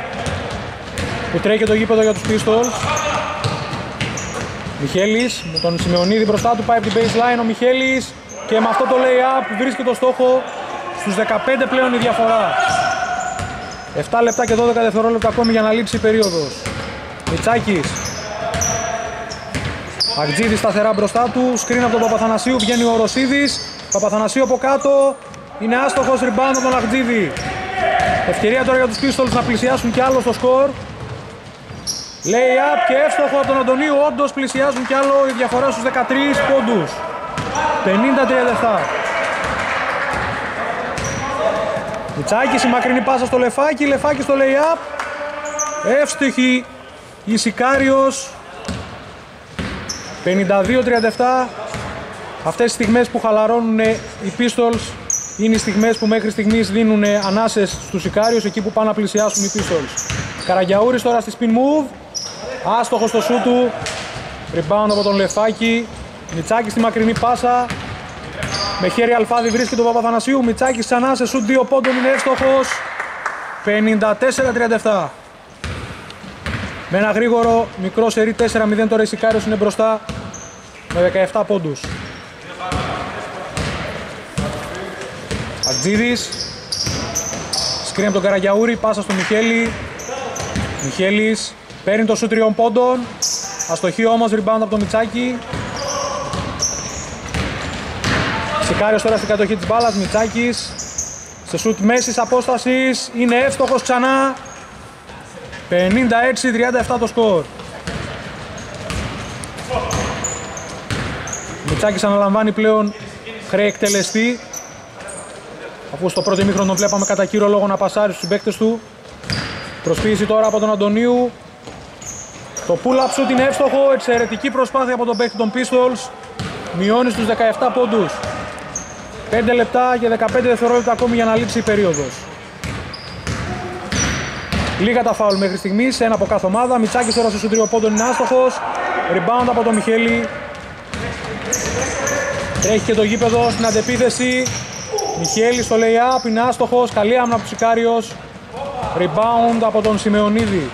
που τρέχει το γήπεδο για τους Pistols. Μιχέλης με τον Σιμεωνίδη μπροστά του, πάει από την baseline ο Μιχέλης και με αυτό το lay-up βρίσκει το στόχο. Στους 15 πλέον η διαφορά. 7 λεπτά και 12 δευτερόλεπτα ακόμη για να λήξει η περίοδος. Μητσάκης. Αγτζίδης σταθερά μπροστά του, σκρίνει από τον Παπαθανασίου, βγαίνει ο Ρωσίδης. Παπαθανασίου από κάτω, είναι άστοχος, ριμπάντ τον Αγτζίδη. Ευκαιρία τώρα για τους Pistols να πλησιάσουν κι άλλο στο σκορ. Lay-up και εύστοχο από τον Αντωνίου, όντως πλησιάζουν κι άλλο, η διαφορά στους 13 πόντους. 50-37. Μητσάκης, η μακρινή πάσα στο Λεφάκη, Λεφάκη στο lay-up. Εύστοχη η Σικάριος. 52-37. Αυτές τις στιγμές που χαλαρώνουν οι Pistols είναι οι στιγμές που μέχρι στιγμής δίνουν ανάσες στους Σικάριους, εκεί που πάνε να πλησιάσουν οι Pistols. Καραγιαούρης τώρα στη spin move. Άστοχο στο σου του. Rebound από τον Λεφάκη. Μητσάκης στη μακρινή πάσα. Με χέρι αλφάδι βρίσκει τον Παπαθανασίου. Μητσάκης ξανά σε σουτ 2 πόντων, είναι εύστοχος. 54-37. Με ένα γρήγορο μικρό σερί 4-0 τώρα η Σικάριος είναι μπροστά με 17 πόντους. Αγτζίδης. Σκρίνει από τον Καραγιαούρη, πάσα στον Μιχέλη. Μιχέλης παίρνει το σουτ 3 πόντων. Αστοχή όμως, rebound από τον Μητσάκη. Σικάριος τώρα στην κατοχή της μπάλας, Μητσάκης σε σουτ μέσης απόστασης, είναι εύστοχος ξανά. 56-37 το σκορ. Μητσάκης αναλαμβάνει πλέον χρέη εκτελεστή, αφού στο πρώτο ημίχρονο τον βλέπαμε κατά κύριο λόγο να πασάρει στους παίκτες του. Προσποίηση τώρα από τον Αντωνίου. Το pull-up shoot είναι εύστοχο, εξαιρετική προσπάθεια από τον παίκτη των Pistols. Μειώνει στους 17 πόντους. 5 λεπτά και 15 δευτερόλεπτα ακόμη για να λήξει η περίοδος. Λίγα τα φάουλ μέχρι στιγμής, ένα από κάθε ομάδα. Μητσάκης τώρα στους 3 πόντων είναι άστοχος. Rebound από τον Μιχέλη. Τρέχει και το γήπεδο στην αντεπίθεση. Μιχέλη στο lay-up, είναι άστοχος. Καλή άμυνα από τον Σικάριος. Rebound από τον Σιμεωνίδη.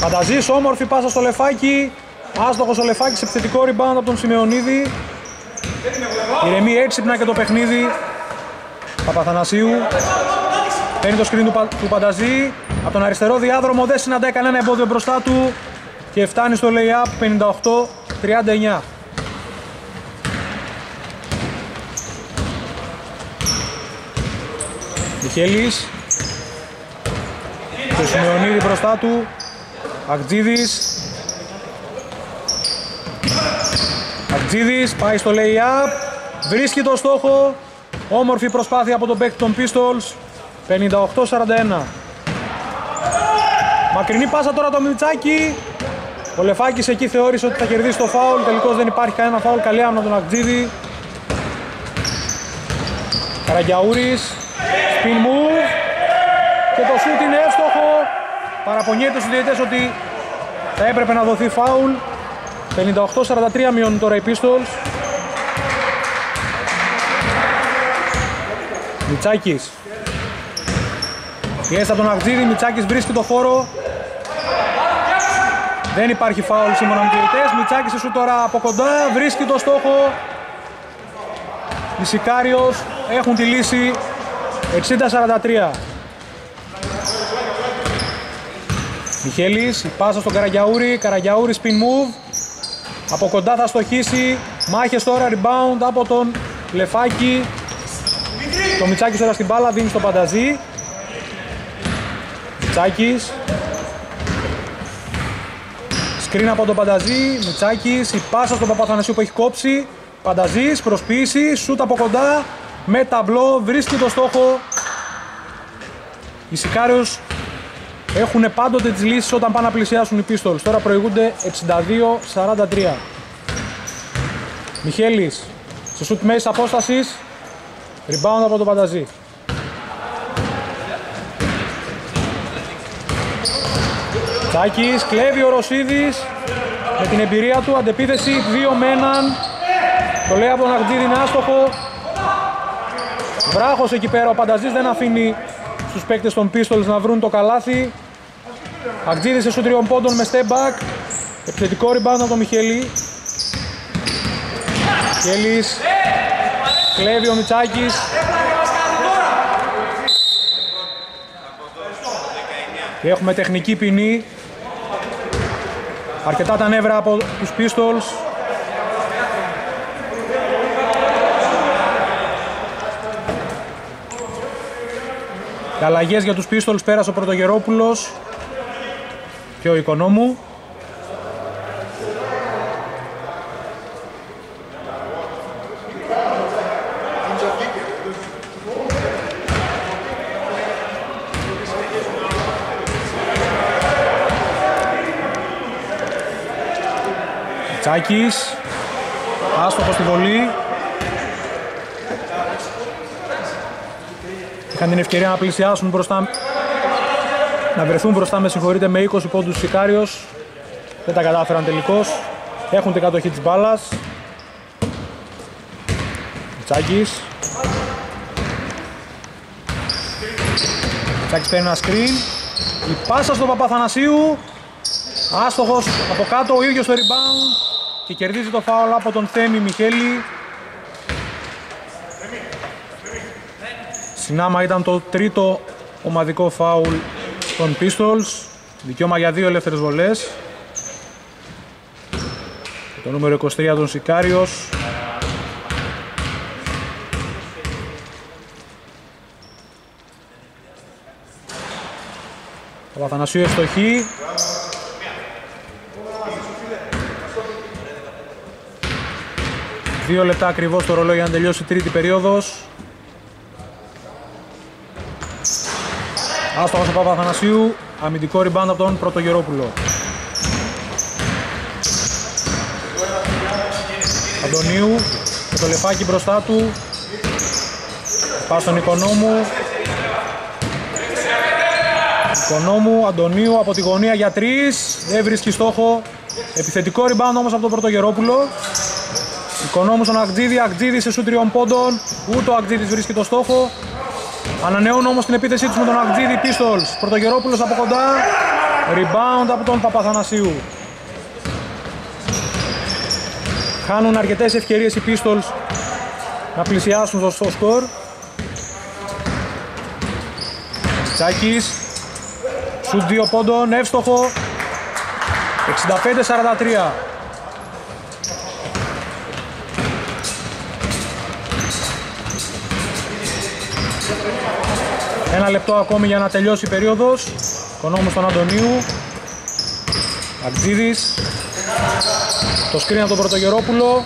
Πανταζής, όμορφη πάσα στο Λεφάκι. Άστοχος ο Λεφάκης, επιθετικό rebound από τον Σιμεωνίδη. Ηρεμή έξυπνα και το παιχνίδι. Παπαθανασίου. Παίρνει το σκριν του Πανταζή. Από τον αριστερό διάδρομο δεν συναντάει κανένα εμπόδιο μπροστά του και φτάνει στο lay-up 58-39. Μιχέλης. Το Σιμεωνίδη μπροστά του. Αγτζίδης. Αγτζίδης πάει στο lay-up, βρίσκει το στόχο, όμορφη προσπάθεια από τον παίκτη των Pistols, 58-41. Μακρινή πάσα τώρα το Μητσάκη, ο Λεφάκης εκεί θεώρησε ότι θα κερδίσει το φάουλ, τελικώς δεν υπάρχει κανένα φάουλ, καλή άμυνα τον Αγτζίδη. Καραγιαούρης, spin move και το shoot είναι εύστοχο, παραπονιέται στους διαιτητές ότι θα έπρεπε να δοθεί φάουλ. 58-43 μειώνουν τώρα οι Pistols. Μητσάκης. Πιέζει από τον Αγτζίδη, Μητσάκης βρίσκει το χώρο. Δεν υπάρχει φάουλ σύμφωνα με τους διαιτητές. Μητσάκης σου τώρα από κοντά, βρίσκει το στόχο. Οι Σικάριος έχουν τη λύση 60-43. Μιχέλης, η πάσα στον Καραγιαούρη, Καραγιαούρη spin move. Από κοντά θα στοχίσει, μάχες τώρα, rebound από τον Λεφάκη. Το Μητσάκης τώρα στην μπάλα, δίνει στον Πανταζή. Μητσάκης. Σκριν από τον Πανταζή, Μητσάκης, η πάσα στον Παπαθανασίου που έχει κόψει. Πανταζής, προσποίηση, σούτ από κοντά, με ταμπλό, βρίσκει το στόχο. Οι Σικάριος έχουν πάντοτε τις λύσεις όταν πάνε να πλησιάσουν οι Pistols. Τώρα προηγούνται 62-43. Μιχέλης, σε σουτ μέσης απόστασης. Rebound από τον Πανταζή. Τσάκης, κλέβει ο Ρωσίδης. Με την εμπειρία του, αντεπίθεση 2 με 1. Το λέει από τον Αγτζίδη, είναι άστοχο. Βράχος εκεί πέρα, ο Πανταζής δεν αφήνει στους παίκτες των Pistols να βρουν το καλάθι. Αγτζίδης στους τριών πόντων με step back. Επιθετικό rebound από τον Μιχέλη. Μιχέλης, κλέβει ο Μητσάκης. Και έχουμε τεχνική ποινή. Αρκετά τα νεύρα από τους Pistols. Αλλαγές για τους Pistols, πέρασε ο Πρωτογερόπουλος και ο Οικονόμου. Τσάκης, άστοχο στη βολή. Είχαν την ευκαιρία να πλησιάσουν μπροστά, να βρεθούν μπροστά, με συγχωρείτε, με 20 πόντους Σικάριος. Δεν τα κατάφεραν τελικώς. Έχουν την κατοχή της μπάλας. Μητσάκης. Μητσάκης παίρνει ένα screen. Η πάσα στον Παπαθανασίου. Άστοχος από κάτω, ο ίδιος το rebound και κερδίζει το φάουλ από τον Θέμη Μιχέλη. Συνάμα ήταν το τρίτο ομαδικό φάουλ των Pistols. Δικαίωμα για δύο ελεύθερες βολές. Το νούμερο 23 τον Σικάριος. Ο Παπαθανασίου ευστοχή. Δύο λεπτά ακριβώς το ρολόι για να τελειώσει η τρίτη περίοδος. Άστοχος ο Παπαθανασίου, αμυντικό rebound από τον Πρωτογερόπουλο. Αντωνίου και το Λεφάκι μπροστά του. Πάω στον Οικονόμου. Οικονόμου, Αντωνίου από τη γωνία για τρεις. Δεν βρίσκει στόχο. Επιθετικό rebound όμως από τον Πρωτογερόπουλο. Οικονόμου στον Αγτζίδη, Αγτζίδη σε σου τριών πόντων. Ούτε ο Αγτζίδης βρίσκει το στόχο. Ανανεώνουν όμως την επίθεσή τους με τον Αγτζίδη Pistols. Πρωτογερόπουλος από κοντά, rebound από τον Παπαθανασίου. Χάνουν αρκετές ευκαιρίες οι Pistols να πλησιάσουν στο σκορ. Τσάκης, σουτ 2 πόντων, εύστοχο, 65-43. Ένα λεπτό ακόμη για να τελειώσει η περίοδος. Οικονόμου στον Αντωνίου. Αγτζίδης. Το σκρίνει από τον Πρωτογερόπουλο.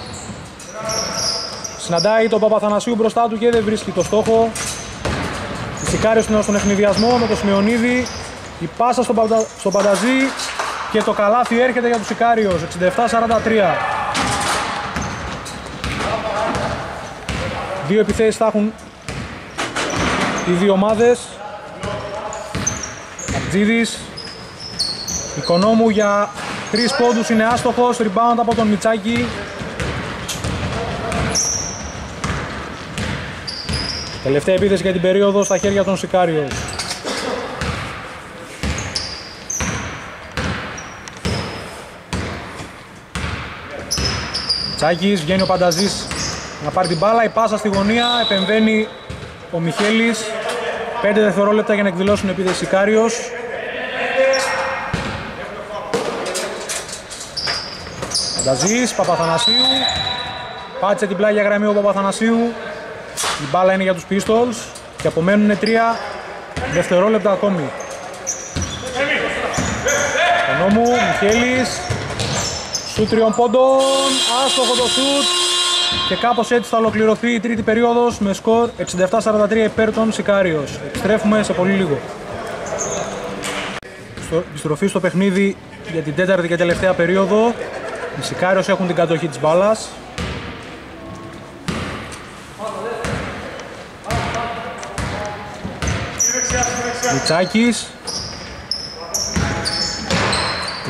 Συναντάει τον Παπαθανασίου μπροστά του και δεν βρίσκει το στόχο. Σικάριος είναι στον ευνηδιασμό με τον Σιμεωνίδη. Η πάσα στον Πανταζή και το καλάθι έρχεται για τον Σικάριος. 67-43. Δύο επιθέσεις θα έχουν οι δύο ομάδες. Αγτζίδης, Οικονόμου για τρεις πόντους, είναι άστοχος, rebound από τον Μητσάκη. Τελευταία επίθεση για την περίοδο στα χέρια των Σικάριων. Μητσάκης, βγαίνει ο Πανταζής να πάρει την μπάλα, η πάσα στη γωνία, επεμβαίνει ο Μιχέλης. 5 δευτερόλεπτα για να εκδηλώσουν επίθεση Σικάριος. Πανταζής, Παπαθανασίου. Πάτησε την πλάγια γραμμή ο Παπαθανασίου. Η μπάλα είναι για τους Pistols και απομένουν 3 δευτερόλεπτα ακόμη. Οικονόμου, Μιχέλης. Σουτ τριών πόντων. Άστοχο το σουτ. Και κάπως έτσι θα ολοκληρωθεί η τρίτη περίοδος με σκορ 67-43 υπέρ των Σικάριος. Επιστρέφουμε σε πολύ λίγο. Επιστροφή στο παιχνίδι για την τέταρτη και τελευταία περίοδο. Οι Σικάριος έχουν την κατοχή της μπάλας. Μητσάκης.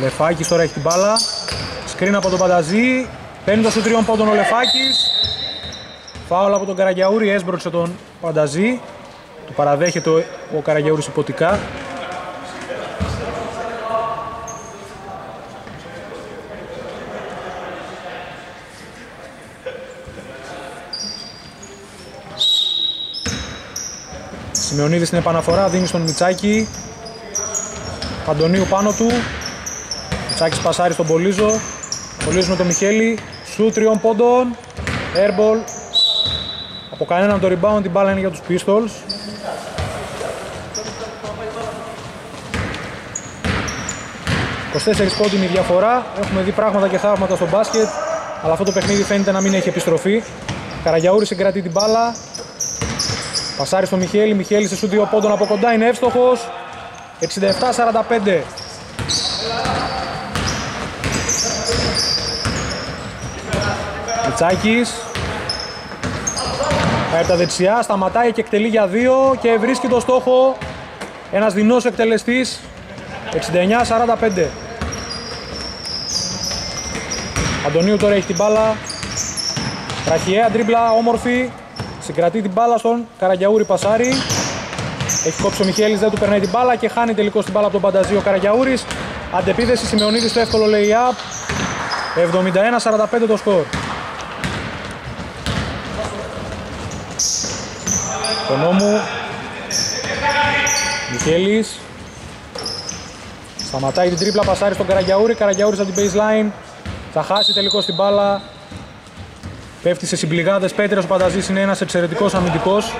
Λεφάκης τώρα έχει την μπάλα. Σκρίν από τον Πανταζή. Παίρνει το σουτ τριών πόντων ο Λεφάκης. Φάουλ από τον Καραγιαούρη, έσπρωξε τον Πανταζή. Το παραδέχεται ο Καραγιαούρης υποτικά. Σιμεωνίδης στην επαναφορά, δίνει στον Μητσάκη. Αντωνίου πάνω του. Μητσάκης πασάρει στον Πολίζο. Πολίζο με τον Μιχέλη. Σου 3 πόντων. Airball. Από κανέναν το rebound, την μπάλα είναι για τους Pistols. Mm-hmm. 24 πόντοι είναι η διαφορά. Έχουμε δει πράγματα και θαύματα στο μπάσκετ, αλλά αυτό το παιχνίδι φαίνεται να μην έχει επιστροφή. Καραγιαούρης συγκρατεί την μπάλα. Πασάρει στον Μιχέλη. Μιχέλη σε σου 2 πόντων από κοντά. Είναι εύστοχος. 67-45. Μητσάκης πάει από τα δεξιά, σταματάει και εκτελεί για 2 και βρίσκει το στόχο. Ένας δεινός εκτελεστής. 69-45. Αντωνίου τώρα έχει την μπάλα. Τραχιαία τρίμπλα, όμορφη. Συγκρατεί την μπάλα στον Καραγιαούρη, πασάρι. Έχει κόψει ο Μιχέλης, δεν του περνάει την μπάλα και χάνει τελικώς την μπάλα από τον Πανταζή ο Καραγιαούρης. Αντεπίδεση Σιμεωνίδης στο εύκολο lay-up. 71-45 το σκορ. Οικονόμου. Μιχέλης. Σταματάει την τρίπλα, πασάρι στον Καραγιαούρη. Καραγιαούρης από την baseline. Θα χάσει τελικώς την μπάλα. Πέφτει σε συμπληγάδες πέτρες. Ο Πανταζής είναι ένας εξαιρετικός αμυντικός.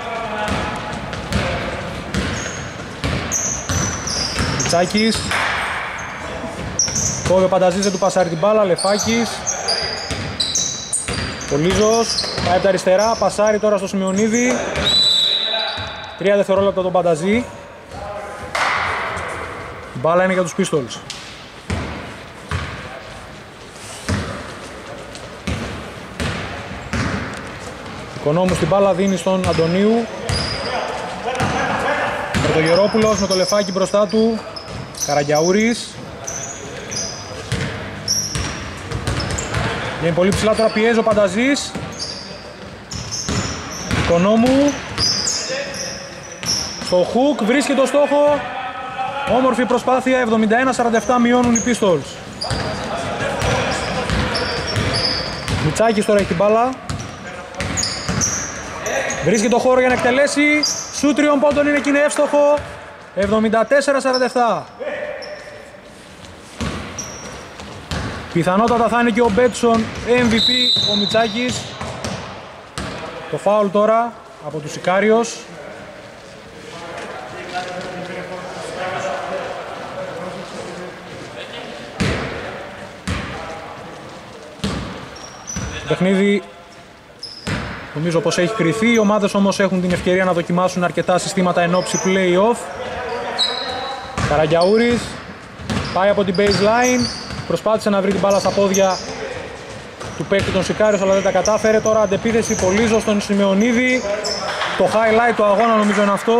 Μητσάκης. Κόβει ο Πανταζής, δεν του πασάρει την μπάλα. Λεφάκης. Πολίζος. Πάει από τα αριστερά. Πασάρι τώρα στο Σιμεωνίδη. 3 δευτερόλεπτα τον Πανταζή. Η μπάλα είναι για τους Pistols. Οικονόμου στην μπάλα, δίνει στον Αντωνίου. Πρωτογερόπουλος με το Λεφάκι μπροστά του. Καραγιαούρης. Είναι πολύ ψηλά, τώρα πιέζει ο Πανταζής. Οικονόμου. Στο hook βρίσκει το στόχο. Όμορφη προσπάθεια, 71-47 μειώνουν οι Pistols. Μητσάκης τώρα έχει την μπάλα. Βρίσκει το χώρο για να εκτελέσει. Σου 3 πόντων είναι και είναι εύστοχο. 74-47. Πιθανότατα θα είναι και ο Μπέτσον MVP ο Μητσάκης. Το φάουλ τώρα από του Σικάριος. Το παιχνίδι νομίζω πως έχει κρυθεί. Οι ομάδες όμως έχουν την ευκαιρία να δοκιμάσουν αρκετά συστήματα εν ώψη play-off. Καραγιαούρης πάει από την baseline. Προσπάθησε να βρει την μπάλα στα πόδια του παίκτη των Σικάριος, αλλά δεν τα κατάφερε. Τώρα αντεπίθεση Πολίζος στον Σιμεωνίδη. Το highlight του αγώνα νομίζω είναι αυτό.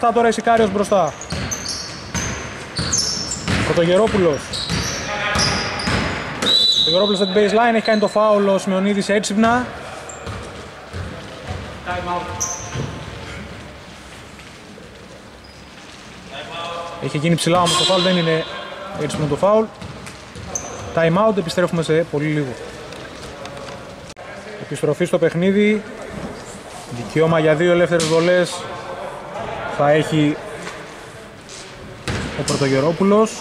76-47 τώρα η Σικάριος μπροστά. Πρωτογερόπουλος. Ο Γερόπλος από την baseline έχει κάνει το φάουλ, ο Σιμεωνίδης έξυπνα. Έχει γίνει ψηλά όμως το φάουλ, δεν είναι έξυπνο το φάουλ. Time out, επιστρέφουμε σε πολύ λίγο. Επιστροφή στο παιχνίδι. Δικαίωμα για 2 ελεύθερες βολές θα έχει ο Πρωτογερόπουλος.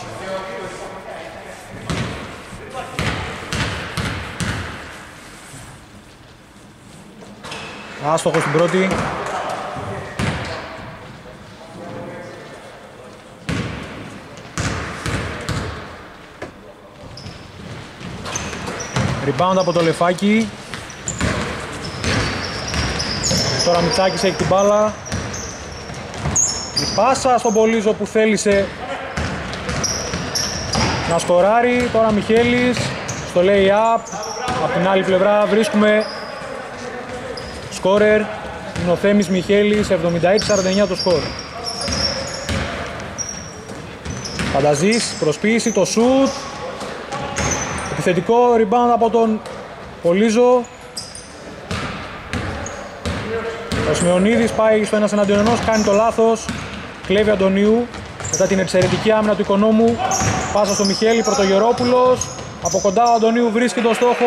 Άστοχος στην πρώτη. Rebound από το Λεφάκι. Τώρα Μητσάκης έχει την μπάλα. Η πάσα στον Πολίζο που θέλησε να σκοράρει. Τώρα Μιχέλης στο lay-up. Από την άλλη πλευρά βρίσκουμε σκόρερ είναι ο Θέμης Μιχέλης, 76-49 το σκορ. Πανταζής, προσποίηση, το σουτ. Επιθετικό rebound από τον Πολίζο. Ο Σιμεωνίδης πάει στο ένας εναντίον ενός, κάνει το λάθος, κλέβει Αντωνίου. Μετά την εξαιρετική άμυνα του Οικονόμου, πάσα στο Μιχέλη, Πρωτογερόπουλος. Από κοντά ο Αντωνίου βρίσκει το στόχο.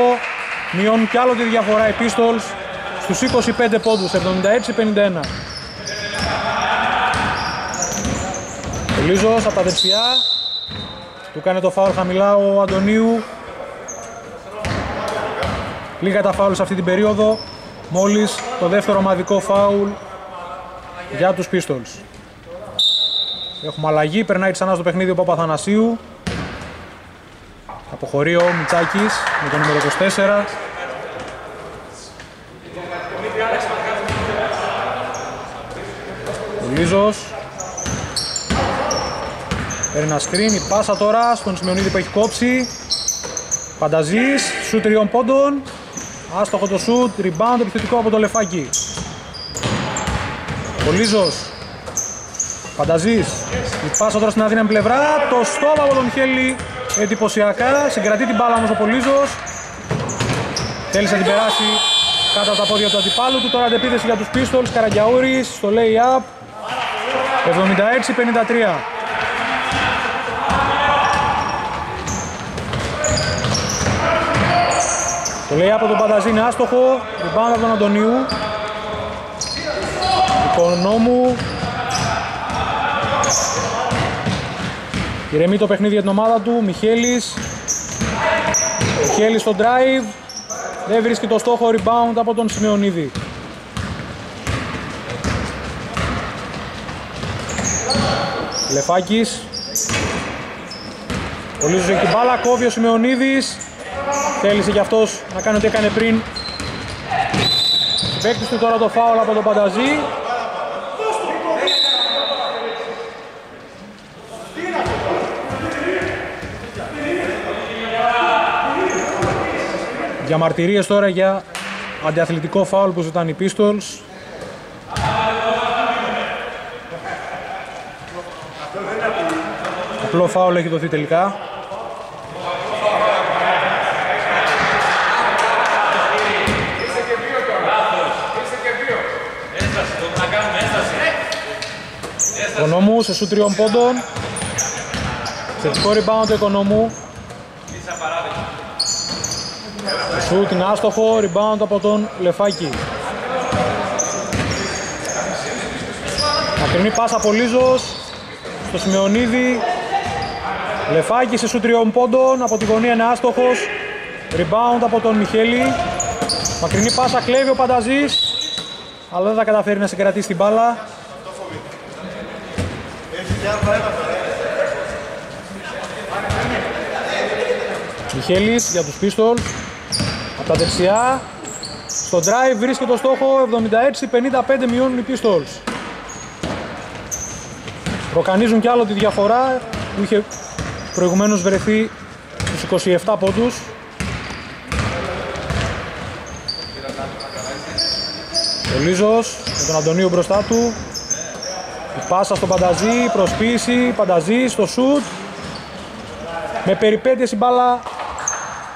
Μειώνουν κι άλλο τη διαφορά οι Pistols στους 25 πόντους, 76-51. Πολίζος από τα δεξιά, του κάνει το φάουλ χαμηλά ο Αντωνίου. Λίγα τα φάουλ σε αυτή την περίοδο, μόλις το δεύτερο ομαδικό φάουλ για τους Pistols. Έχουμε αλλαγή, περνάει ξανά στο παιχνίδι ο Παπαθανασίου. Αποχωρεί ο Μητσάκης με το νούμερο 24. Ο Λίζος. Παίρνει ένα screen, η πάσα τώρα στον Σιμεωνίδη που έχει κόψει. Πανταζής, σου 3 πόντων. Άστοχο το σουτ, rebound επιθετικό από το Λεφάκη. Ο Λίζος. Πανταζής, η πάσα τώρα στην αδύναμη πλευρά, το στόμα από τον Μιχέλη εντυπωσιακά, συγκρατεί την μπάλα όμως ο Πολίζος. Θέλησε να την περάσει κάτω από τα πόδια του αντιπάλου του, τώρα αντεπίθεση για τους Pistols, Καραγιαούρης στο lay-up, 76-53. Το lay-up από τον Πανταζή είναι άστοχο, rebound από τον Αντωνίου. Οικονόμου. Ηρεμεί το παιχνίδι για την ομάδα του, Μιχέλης. Μιχέλης στο drive, δεν βρίσκει το στόχο, rebound από τον Σιμεωνίδη. Λεφάκης. Ο Λίζος έχει την μπάλα, κόβει ο Σιμεωνίδης. Θέλησε κι αυτός να κάνει ό,τι έκανε πριν. Παίκτης του τώρα το φάουλ από τον Πανταζή. Διαμαρτυρίες τώρα για αντιαθλητικό φάουλ που ζητάνε οι Pistols. Απλό φάουλ έχει δοθεί τελικά. Οικονόμου σε σου 3 πόντων. Θετικό rebound του Οικονόμου. Σουτ είναι άστοχο, rebound από τον Λεφάκη. Μακρινή πάσα Πολίζος στο Σιμεωνίδη. Λεφάκη σε σου 3 πόντων, από τη γωνία είναι άστοχος, rebound από τον Μιχέλη. Μακρινή πάσα, κλέβει ο Πανταζής, αλλά δεν θα καταφέρει να συγκρατήσει την μπάλα. Μιχέλης για τους Pistols. Από τα δεξιά, στο drive βρίσκει το στόχο, 76-55 μειώνουν οι Pistols. Προκανίζουν κι άλλο τη διαφορά που είχε προηγουμένως βρεθεί στους 27 πόντους. Ο Λίζος με τον Αντωνίου μπροστά του. Η πάσα στον Πανταζή, προσποίηση, Πανταζή στο σουτ. Με περιπέτειες η μπάλα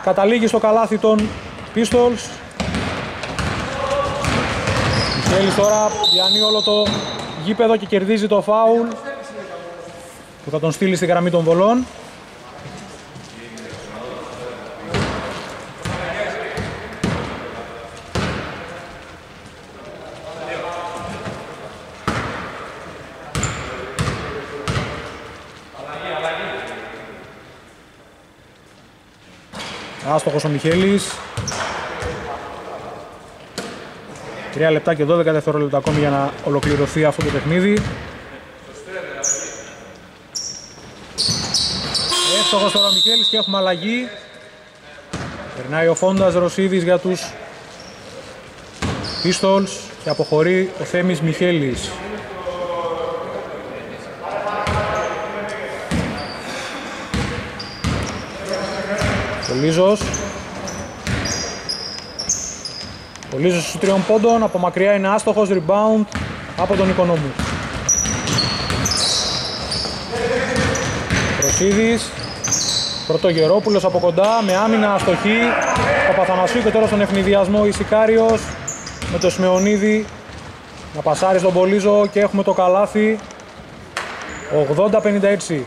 καταλήγει στο καλάθι των Pistols. Μιχέλης τώρα διανύει όλο το γήπεδο και κερδίζει το φάουλ που θα τον στείλει στη γραμμή των βολών. Άστοχος ο Μιχέλης. 3 λεπτά και 12 δευτερόλεπτα ακόμη για να ολοκληρωθεί αυτό το παιχνίδι. Εύστοχος τώρα ο Μιχέλης και έχουμε αλλαγή. Περνάει ο Φόντας Ρωσίδης για τους Pistols και αποχωρεί ο Θέμης Μιχέλης. Πολίζος. Πολίζος στους 3 πόντων, από μακριά είναι άστοχος, rebound από τον Οικονόμου. Ρωσίδης, Πρωτογερόπουλος από κοντά, με άμυνα αστοχή, Παπαθανασίου και τώρα στον ευνηδιασμό η Σικάριος με το Σιμεωνίδη Να πασάρει στον Πολίζο και έχουμε το καλάθι. 80-56.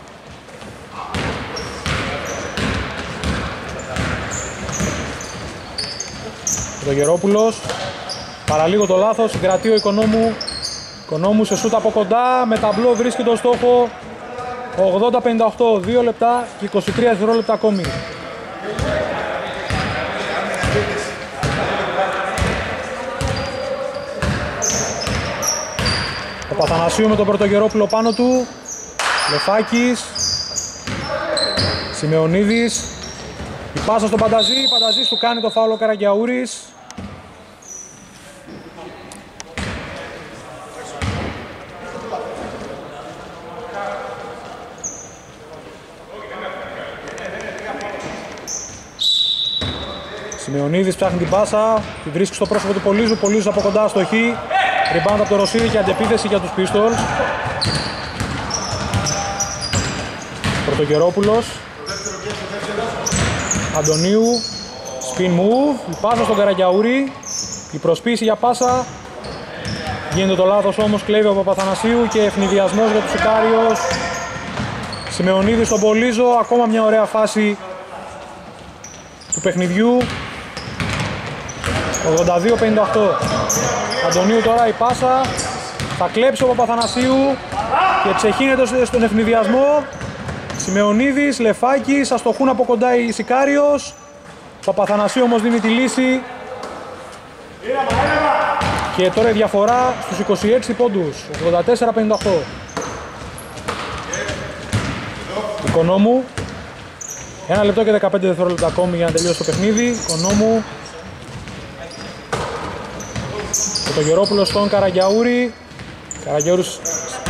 Πρωτογερόπουλος. Παραλίγο το λάθος, συγκρατεί ο Οικονόμου. Οικονόμου σε σούτ από κοντά, με ταμπλό βρίσκει τον στόχο. 80-58, 2 λεπτά και 23 δευτερόλεπτα ακόμη. Ο Παπαθανασίου με τον Πρωτογερόπουλο πάνω του. Λεφάκης. Σιμεωνίδης. Η πάσα στον Πανταζή. Ο Πανταζής του κάνει το φάουλο Καραγιαούρης. Σιμεωνίδης ψάχνει την πάσα, τη βρίσκει στο πρόσωπο του Πολίζου, Πολίζος από κοντά στο χ, ριμπάντα από το Ρωσίδη και αντεπίθεση για τους Pistols. Πρωτογερόπουλος, Αντωνίου, spin move, η πάσα στον Καραγιαούρη, η προσποίηση για πάσα, γίνεται το λάθος όμως, κλέβει ο Παπαθανασίου και ευνηδιασμός για τους Σικάριος. Σιμεωνίδης στον Πολίζο, ακόμα μια ωραία φάση του παιχνιδιού. 82-58. Αντωνίου τώρα η πάσα, θα κλέψει ο Παπαθανασίου και ξεχύνεται στον ευνηδιασμό. Σιμεωνίδης, Λεφάκης, αστοχούν από κοντά η Σικάριος. Ο Παπαθανασίου όμως δίνει τη λύση και τώρα η διαφορά στους 26 πόντους, 84-58. Οικονόμου. 1 λεπτό και 15 δευτερόλεπτα ακόμη για να τελειώσει το παιχνίδι. Οικονόμου. Πρωτογερόπουλος στον Καραγιαούρη. Καραγιαούρης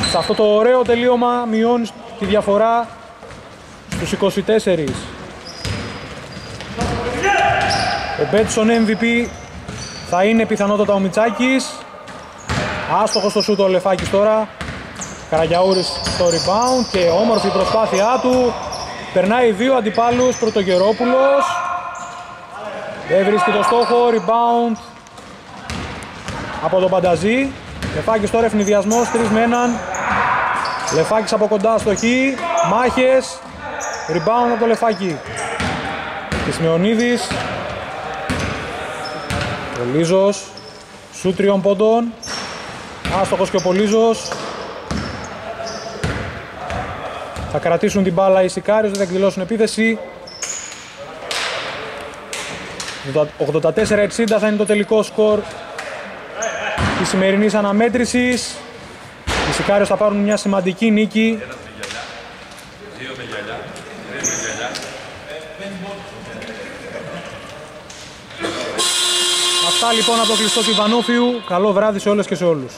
σε αυτό το ωραίο τελείωμα μειώνει τη διαφορά στους 24. Ο Μπέτσον MVP θα είναι πιθανότατα ο Μητσάκης. Άστοχος στο σούτο ο Λεφάκης τώρα. Καραγιαούρης στο rebound και όμορφη προσπάθειά του. Περνάει δύο αντιπάλους, Πρωτογερόπουλος. Δεν βρίσκει το στόχο, rebound από τον Πανταζή. Λεφάκης τώρα ευνηδιασμός, 3 με 1. Λεφάκης από κοντά στο χ, μάχες, rebound από το Λεφάκη. Και Σιμεωνίδης. Πολίζος, σου 3 πόντων. Άστοχος και ο Πολίζος. Θα κρατήσουν την μπάλα οι Σικάριος, δεν θα εκδηλώσουν επίθεση. 84-60 θα είναι το τελικό σκορ της σημερινής αναμέτρησης. Οι Σικάριος θα πάρουν μια σημαντική νίκη. Αυτά λοιπόν από το κλειστό του Ιβανόφειου. Καλό βράδυ σε όλες και σε όλους.